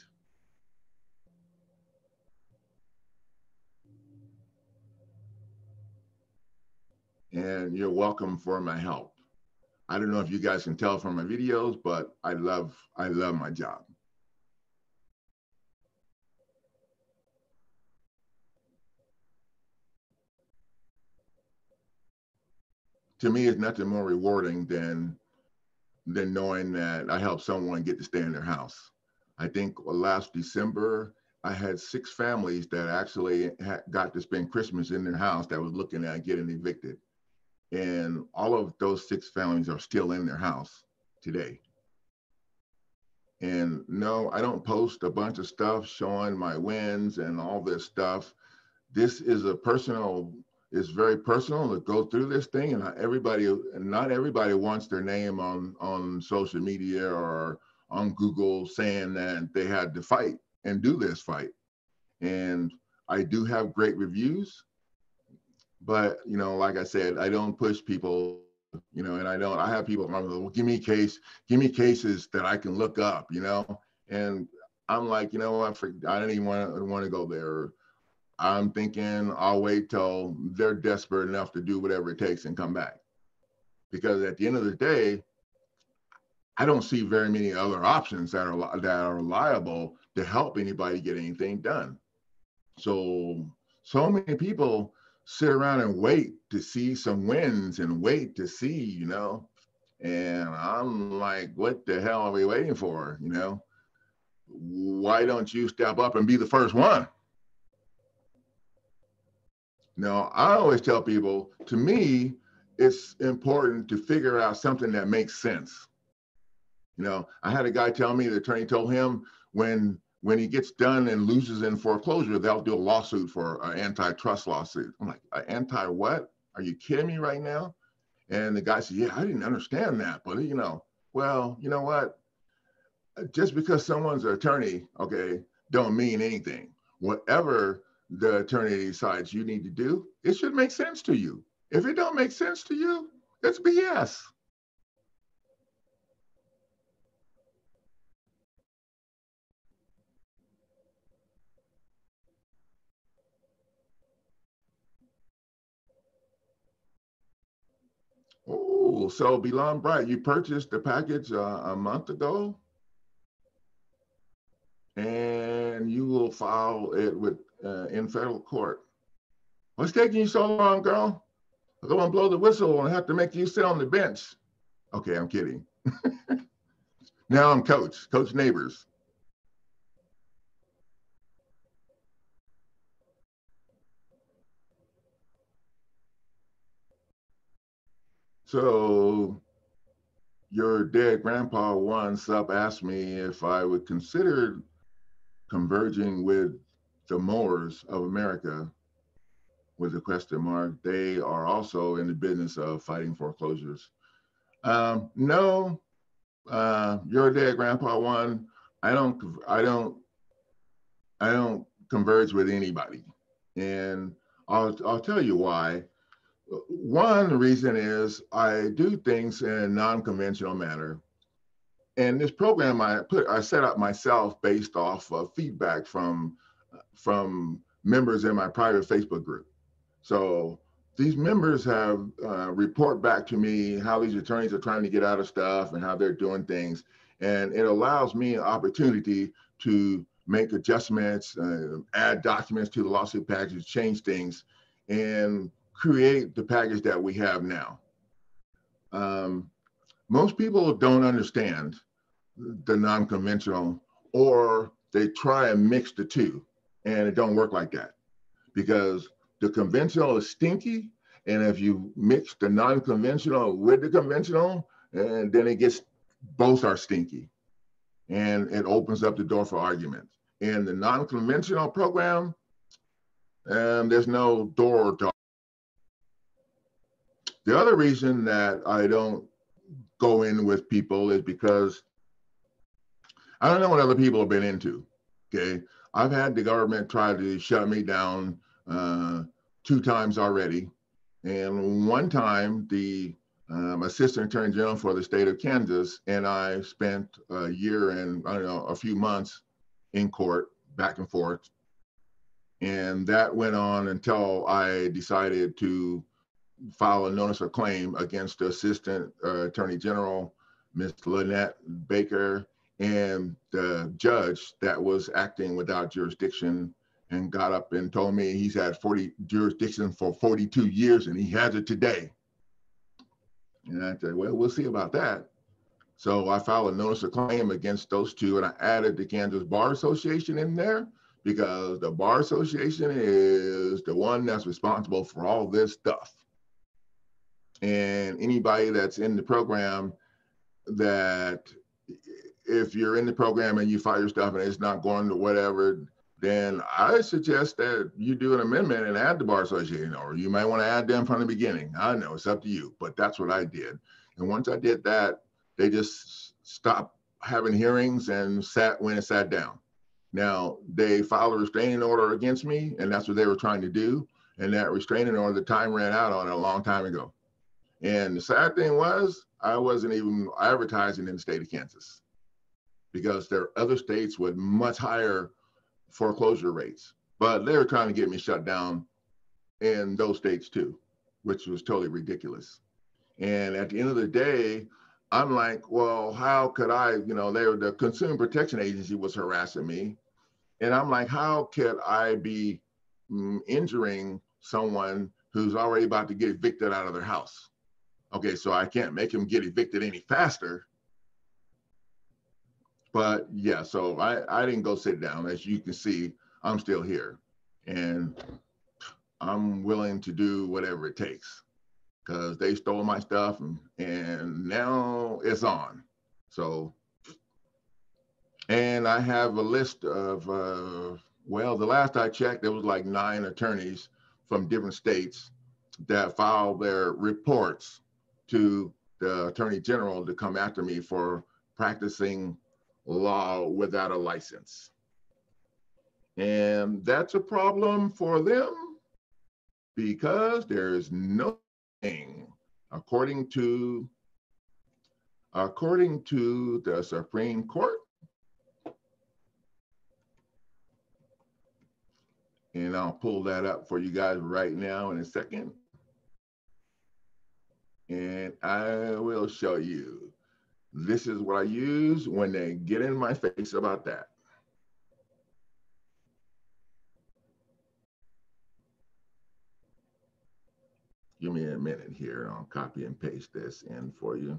And you're welcome for my help. I don't know if you guys can tell from my videos, but I love my job. To me, it's nothing more rewarding than knowing that I helped someone get to stay in their house. I think last December, I had 6 families that actually got to spend Christmas in their house that was looking at getting evicted. And all of those 6 families are still in their house today. And no, I don't post a bunch of stuff showing my wins and all this stuff. This is a personal, it's very personal to go through this thing, and not everybody wants their name on social media or on Google saying that they had to fight and do this fight. And I do have great reviews. But, you know, like I said, I don't push people, you know, and I have people, well, give me cases that I can look up, you know, and I'm like, you know, I don't even want to go there. I'm thinking I'll wait till they're desperate enough to do whatever it takes and come back. Because at the end of the day, I don't see very many other options that are reliable to help anybody get anything done. So many people sit around and wait to see some wins and wait to see, you know, and I'm like, what the hell are we waiting for? You know, why don't you step up and be the first one? Now, I always tell people, to me, it's important to figure out something that makes sense. You know, I had a guy tell me, the attorney told him when he gets done and loses in foreclosure, they'll do a lawsuit for an antitrust lawsuit. I'm like, anti what? Are you kidding me right now? And the guy said, yeah, I didn't understand that. But, you know, well, you know what? Just because someone's an attorney, okay, don't mean anything. Whatever the attorney decides you need to do, it should make sense to you. If it don't make sense to you, it's BS. Oh, so Belon Bright, you purchased the package a month ago, and you will file it with in federal court. What's taking you so long, girl? I don't want to blow the whistle and have to make you sit on the bench. Okay, I'm kidding. Now I'm Coach Neighbors. So your dead grandpa once asked me if I would consider converging with the Moors of America, with a question mark. They are also in the business of fighting foreclosures. No, your dead grandpa one. I don't converge with anybody, and I'll tell you why. One reason is I do things in a non-conventional manner. And this program I set up myself based off of feedback from members in my private Facebook group. So these members have report back to me how these attorneys are trying to get out of stuff and how they're doing things. And it allows me an opportunity to make adjustments, add documents to the lawsuit package, change things, and create the package that we have now. Most people don't understand the non-conventional, or they try and mix the two, and it don't work like that, because the conventional is stinky, and if you mix the non-conventional with the conventional, and then it gets, both are stinky, and it opens up the door for argument. In the non-conventional program, there's no door to. The other reason that I don't go in with people is because I don't know what other people have been into, okay? I've had the government try to shut me down 2 times already. And one time, the Assistant Attorney General for the state of Kansas and I spent a year and, I don't know, a few months in court, back and forth. And that went on until I decided to file a notice of claim against the Assistant Attorney General, Ms. Lynette Baker, and the judge that was acting without jurisdiction, and got up and told me he's had 40 jurisdiction for 42 years and he has it today. And I said, well, we'll see about that. So I filed a notice of claim against those two, and I added the Kansas Bar Association in there, because the Bar Association is the one that's responsible for all this stuff. And anybody that's in the program, that if you're in the program and you file your stuff and it's not going to whatever, then I suggest that you do an amendment and add the Bar Association, or you might want to add them from the beginning. I know, it's up to you, but that's what I did. And once I did that, they just stopped having hearings and went and sat down. Now, they filed a restraining order against me, and that's what they were trying to do. And that restraining order, the time ran out on it a long time ago. And the sad thing was, I wasn't even advertising in the state of Kansas, because there are other states with much higher foreclosure rates, but they were trying to get me shut down in those states too, which was totally ridiculous. And at the end of the day, I'm like, well, how could I, you know, the Consumer Protection Agency was harassing me. And I'm like, how could I be injuring someone who's already about to get evicted out of their house? Okay, so I can't make them get evicted any faster. But yeah, so I didn't go sit down. As you can see, I'm still here, and I'm willing to do whatever it takes, because they stole my stuff, and now it's on. So, and I have a list of, well, the last I checked, there was like 9 attorneys from different states that filed their reports to the Attorney General to come after me for practicing law without a license. And that's a problem for them, because there is no thing, according to the Supreme Court. And I'll pull that up for you guys right now in a second. And I will show you. This is what I use when they get in my face about that. Give me a minute here. I'll copy and paste this in for you.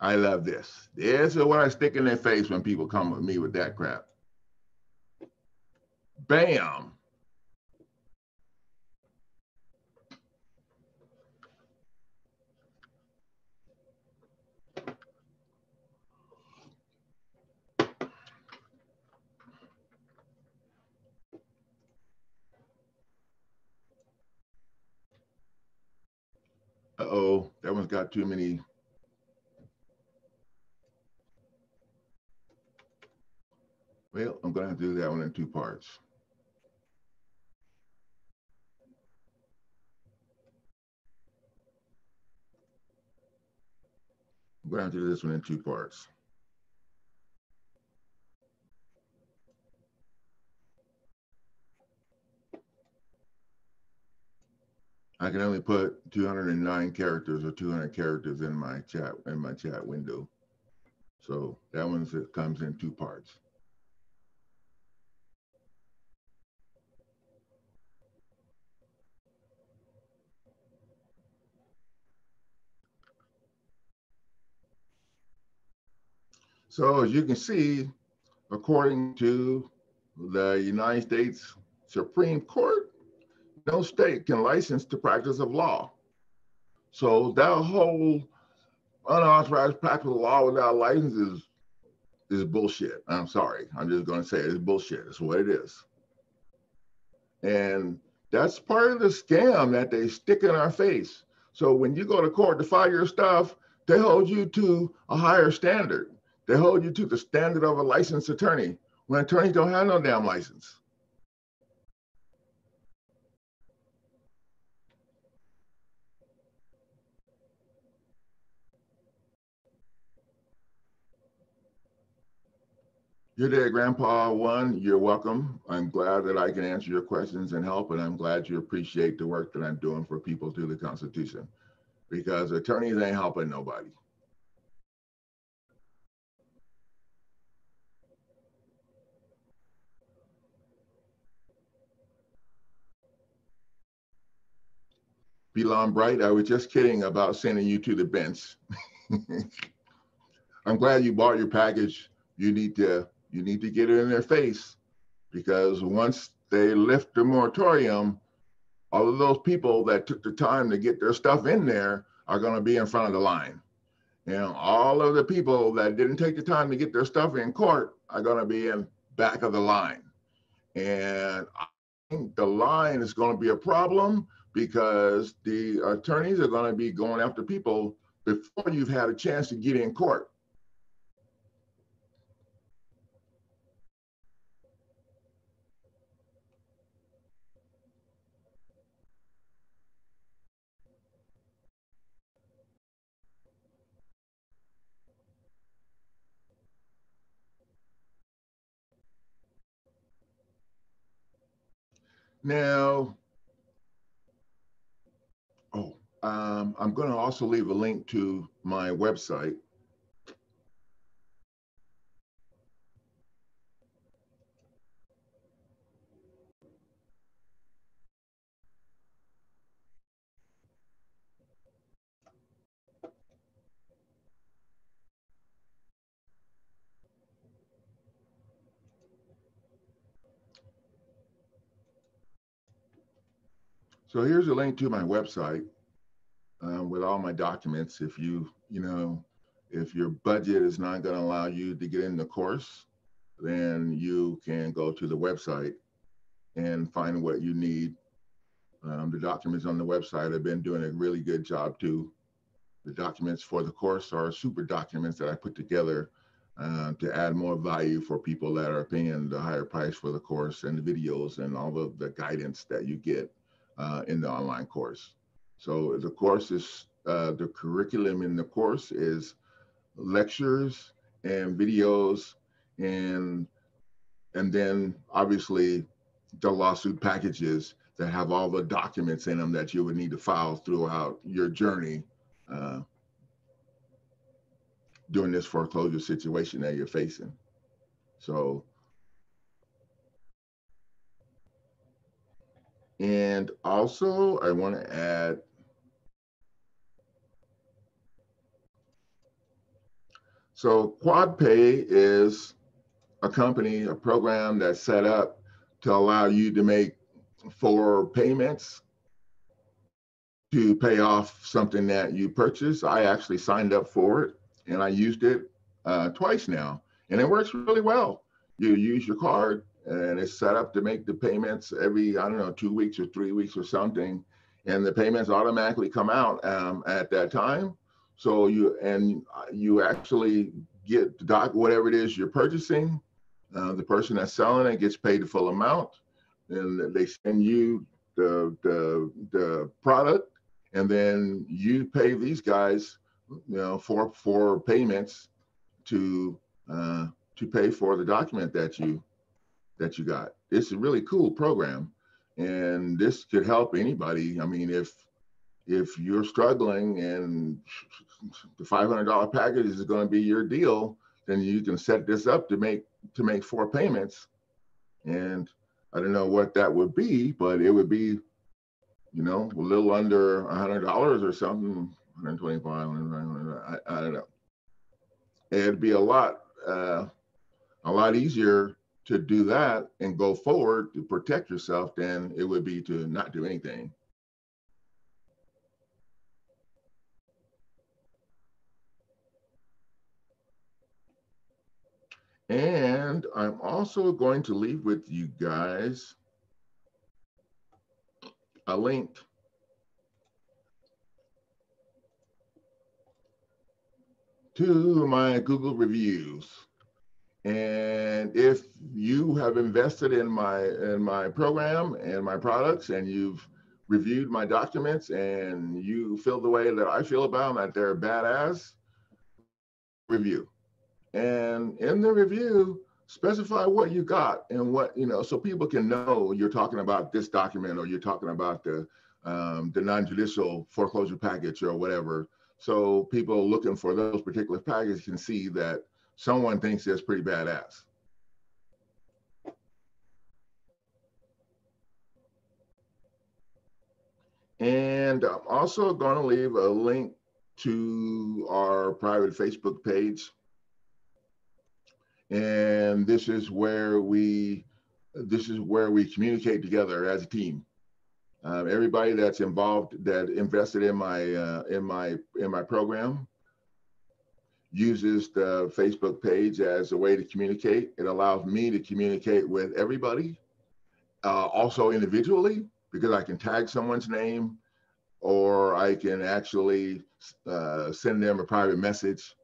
I love this. This is what I stick in their face when people come at me with that crap. Bam. Uh-oh, that one's got too many. Well, I'm gonna have to do that one in 2 parts. I'm gonna have to do this one in 2 parts. I can only put 209 characters or 200 characters in my chat window, so that one comes in 2 parts. So as you can see, according to the United States Supreme Court, no state can license the practice of law. So that whole unauthorized practice of law without license is bullshit. I'm sorry. I'm just going to say it. It's bullshit. It's what it is. And that's part of the scam that they stick in our face. So when you go to court to file your stuff, they hold you to a higher standard. They hold you to the standard of a licensed attorney when attorneys don't have no damn license. You're there, Grandpa One. You're welcome. I'm glad that I can answer your questions and help, and I'm glad you appreciate the work that I'm doing for people through the Constitution, because attorneys ain't helping nobody. Belon Bright, I was just kidding about sending you to the bench. I'm glad you bought your package. You need to get it in their face, because once they lift the moratorium, all of those people that took the time to get their stuff in there are going to be in front of the line. And all of the people that didn't take the time to get their stuff in court are going to be in back of the line. And I think the line is going to be a problem, because the attorneys are going to be going after people before you've had a chance to get in court. Now, I'm going to also leave a link to my website. So here's a link to my website with all my documents. If if your budget is not going to allow you to get in the course, then you can go to the website and find what you need. The documents on the website have been doing a really good job too. The documents for the course are super documents that I put together to add more value for people that are paying the higher price for the course, and the videos and all of the guidance that you get in the online course. So the course is, the curriculum in the course is lectures and videos, and then obviously the lawsuit packages that have all the documents in them that you would need to file throughout your journey during this foreclosure situation that you're facing. So. And also, I want to add so QuadPay is a company, a program that's set up to allow you to make 4 payments to pay off something that you purchase. I actually signed up for it, and I used it twice now, and it works really well. You use your card, and it's set up to make the payments every, I don't know, 2 weeks or 3 weeks or something. And the payments automatically come out at that time. So you actually get whatever it is you're purchasing. The person that's selling it gets paid the full amount. And they send you the product. And then you pay these guys, for payments to pay for the document that you got. It's a really cool program, and this could help anybody. I mean, if you're struggling and the $500 package is going to be your deal, then you can set this up to make 4 payments. And I don't know what that would be, but it would be, a little under $100 or something, $125, I don't know. It'd be a lot a lot easier to do that and go forward to protect yourself than it would be to not do anything. And I'm also going to leave with you guys a link to my Google reviews. And if you have invested in my program and my products, and you've reviewed my documents, and you feel the way that I feel about them, that they're badass, review. And in the review, specify what you got and what, you know, so people can know you're talking about this document, or you're talking about the non-judicial foreclosure package or whatever. So people looking for those particular packages can see that someone thinks that's pretty badass. And I'm also going to leave a link to our private Facebook page. And this is where we communicate together as a team. Everybody that's involved, that invested in my program, uses the Facebook page as a way to communicate. It allows me to communicate with everybody, also individually, because I can tag someone's name, or I can actually send them a private message.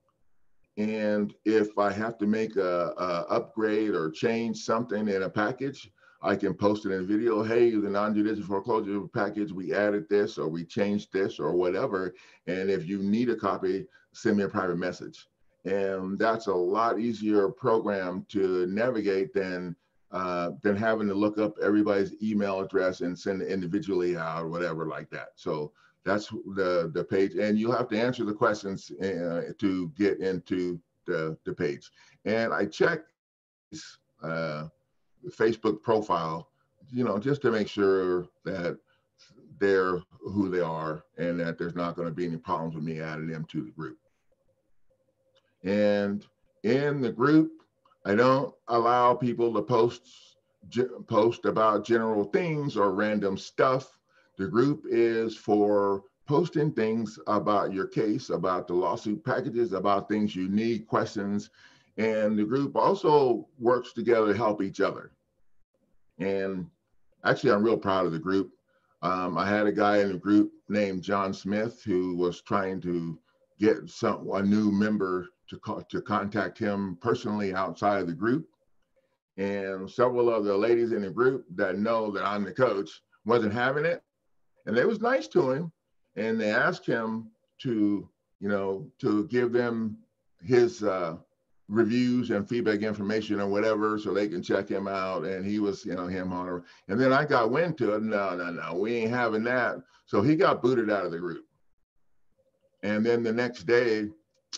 And if I have to make a upgrade or change something in a package, I can post it in a video. Hey, the non-judicial foreclosure package, we added this, or we changed this, or whatever. And if you need a copy, send me a private message. And that's a lot easier program to navigate than having to look up everybody's email address and send it individually out or whatever like that. So that's the page, and you'll have to answer the questions to get into the page. And I checked Facebook profile, you know, just to make sure that they're who they are and that there's not going to be any problems with me adding them to the group. And in the group, I don't allow people to post about general things or random stuff. The group is for posting things about your case, about the lawsuit packages, about things you need, questions. And the group also works together to help each other. And actually, I'm real proud of the group. I had a guy in the group named John Smith who was trying to get a new member to contact him personally outside of the group. And several of the ladies in the group that know that I'm the coach wasn't having it. And they was nice to him, and they asked him to, you know, to give them his reviews and feedback information or whatever, so they can check him out. And he was, you know, him on. And then I got wind to it. No, no, no, we ain't having that. So he got booted out of the group. And then the next day,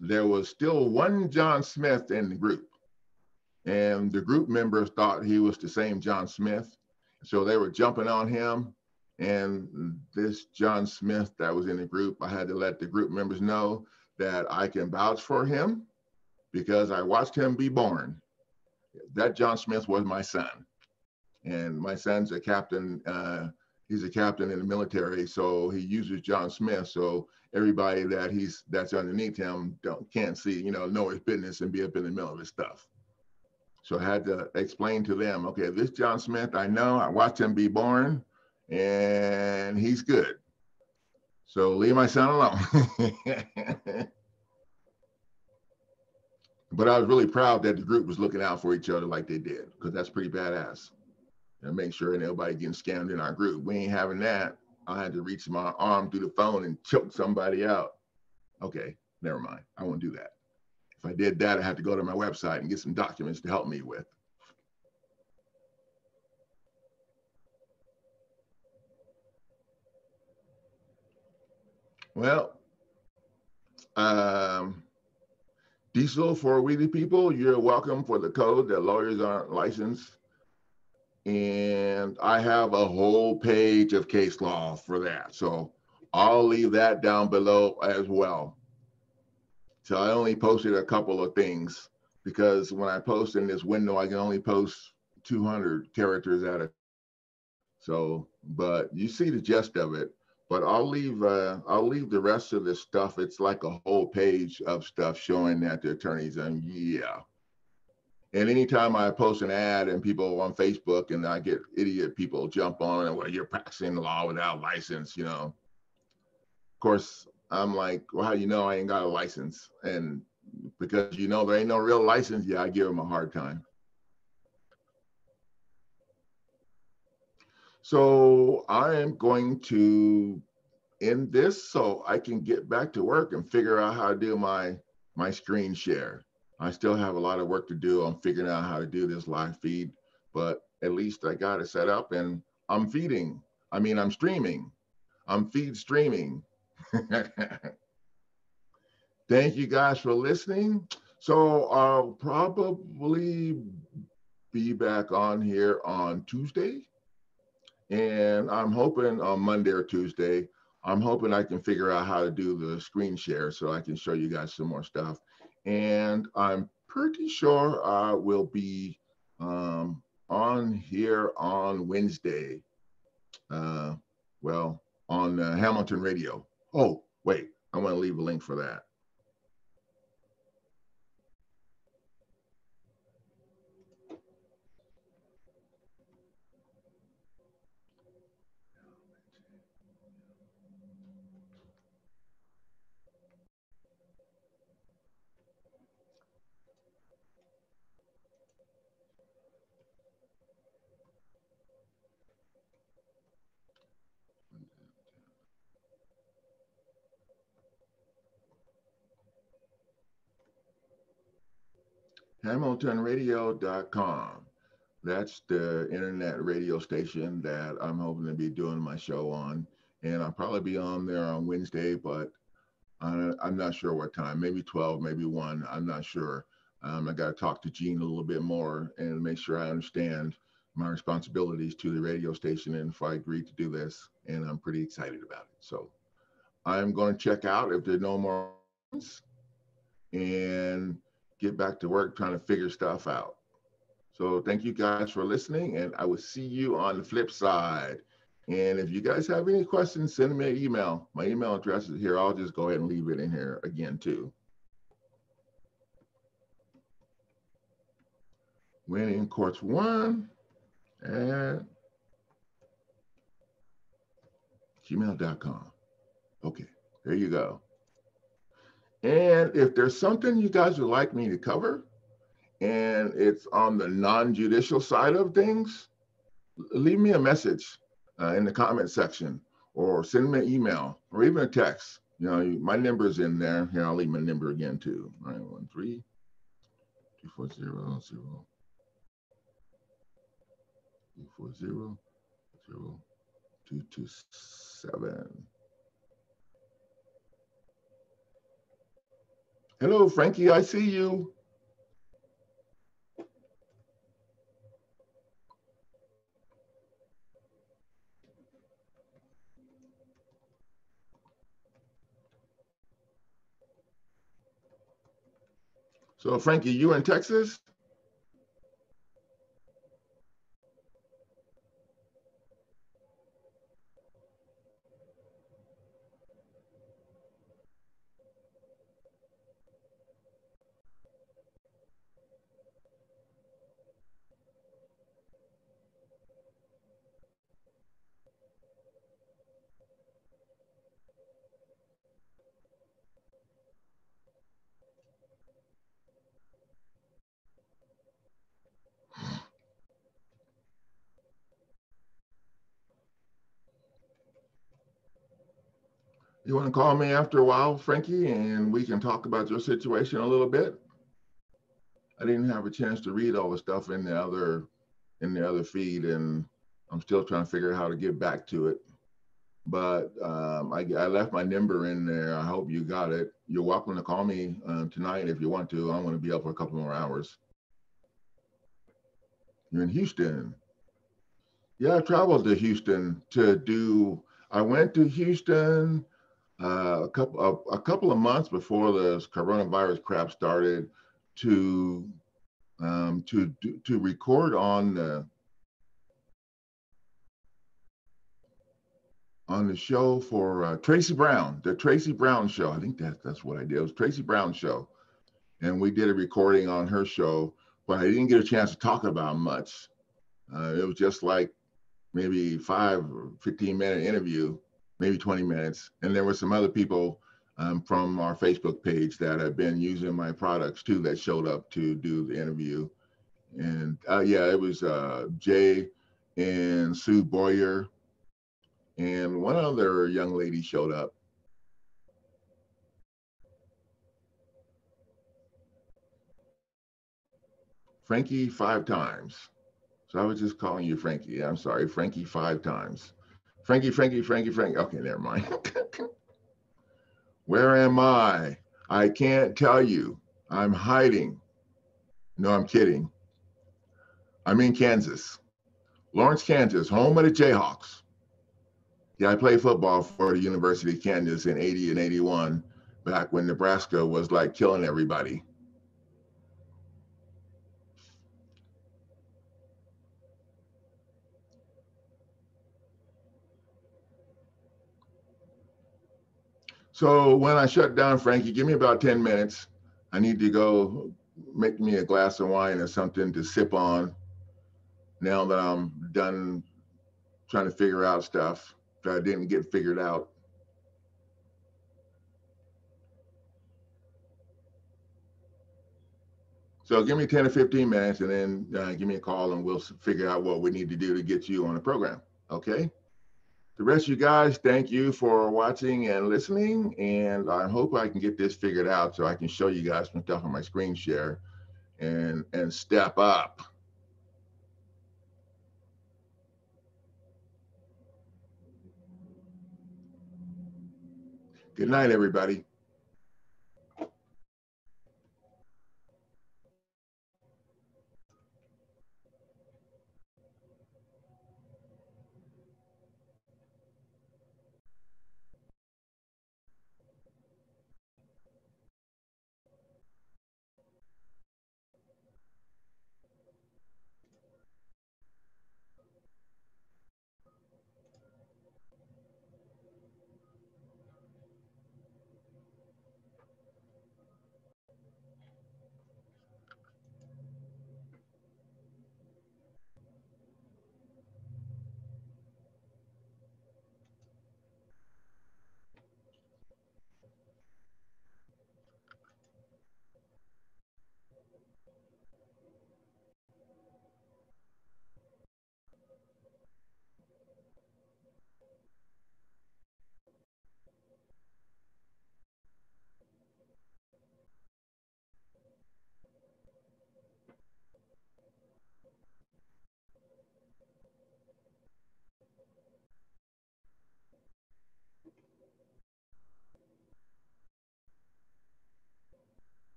there was still one John Smith in the group, and the group members thought he was the same John Smith, so they were jumping on him. And this John Smith that was in the group, I had to let the group members know that I can vouch for him because I watched him be born. That John Smith was my son. And my son's a captain. He's a captain in the military, so he uses John Smith. So everybody that that's underneath him can't see, you know his business and be up in the middle of his stuff. So I had to explain to them, okay, this John Smith, I know, I watched him be born, and he's good. So leave my son alone. But I was really proud that the group was looking out for each other like they did, because that's pretty badass. And make sure nobody getting scammed in our group. We ain't having that. I had to reach my arm through the phone and choke somebody out. Okay, never mind. I won't do that. If I did that, I'd have to go to my website and get some documents to help me with. Well, Diesel for Weedy people, you're welcome for the code that lawyers aren't licensed. And I have a whole page of case law for that. So I'll leave that down below as well. So I only posted a couple of things because when I post in this window, I can only post 200 characters at a. So, but you see the gist of it. But I'll leave the rest of this stuff. It's like a whole page of stuff showing that the attorneys and yeah. And anytime I post an ad and people on Facebook and I get idiot people jump on and well, you're practicing law without license, you know. Of course, I'm like, well, how do you know I ain't got a license? And because you know there ain't no real license, yeah, I give them a hard time. So I am going to end this so I can get back to work and figure out how to do my screen share. I still have a lot of work to do on figuring out how to do this live feed, but at least I got it set up and I'm feeding. I mean, I'm streaming. I'm feed streaming. Thank you guys for listening. So I'll probably be back on here on Tuesday. And I'm hoping on Monday or Tuesday, I'm hoping I can figure out how to do the screen share so I can show you guys some more stuff. And I'm pretty sure I will be on here on Wednesday. Well, on Hamilton Radio. Oh, wait, I want to leave a link for that. EmergentRadio.com. That's the internet radio station that I'm hoping to be doing my show on. And I'll probably be on there on Wednesday, but I'm not sure what time, maybe 12, maybe 1, I'm not sure. I got to talk to Gene a little bit more and make sure I understand my responsibilities to the radio station and if I agree to do this, and I'm pretty excited about it. So I'm going to check out if there are no more questions and get back to work trying to figure stuff out. So thank you guys for listening, and I will see you on the flip side. And if you guys have any questions, send me an email. My email address is here. I'll just go ahead and leave it in here again too. When in courts one at gmail.com. Okay, there you go. And if there's something you guys would like me to cover, and it's on the non-judicial side of things, leave me a message in the comment section, or send me an email, or even a text. You know, my number's in there. Here, I'll leave my number again too: 913-240-0227. Hello, Frankie, I see you. So Frankie, you in Texas? You want to call me after a while, Frankie, and we can talk about your situation a little bit? I didn't have a chance to read all the stuff in the other feed, and I'm still trying to figure out how to get back to it. But I left my number in there. I hope you got it. You're welcome to call me tonight if you want to. I'm going to be up for a couple more hours. You're in Houston. Yeah, I traveled to Houston to do, I went to Houston a couple of months before the coronavirus crap started to record on the show for Tracy Brown, the Tracy Brown show. I think that's what I did. It was Tracy Brown show, and we did a recording on her show, but I didn't get a chance to talk about much. It was just like maybe 5 or 15-minute interview, maybe 20 minutes, and there were some other people from our Facebook page that have been using my products too that showed up to do the interview. And yeah, it was Jay and Sue Boyer, and one other young lady showed up. Frankie 5 times. So I was just calling you Frankie. I'm sorry, Frankie 5 times. Frankie. Okay, never mind. Where am I? I can't tell you. I'm hiding. No, I'm kidding. I'm in Kansas. Lawrence, Kansas, home of the Jayhawks. Yeah, I played football for the University of Kansas in 80 and 81, back when Nebraska was like killing everybody. So when I shut down, Frankie, give me about 10 minutes. I need to go make me a glass of wine or something to sip on now that I'm done trying to figure out stuff that I didn't get figured out. So give me 10 or 15 minutes and then give me a call and we'll figure out what we need to do to get you on the program, okay? The rest of you guys, thank you for watching and listening, and I hope I can get this figured out so I can show you guys some stuff on my screen share and step up. Good night, everybody.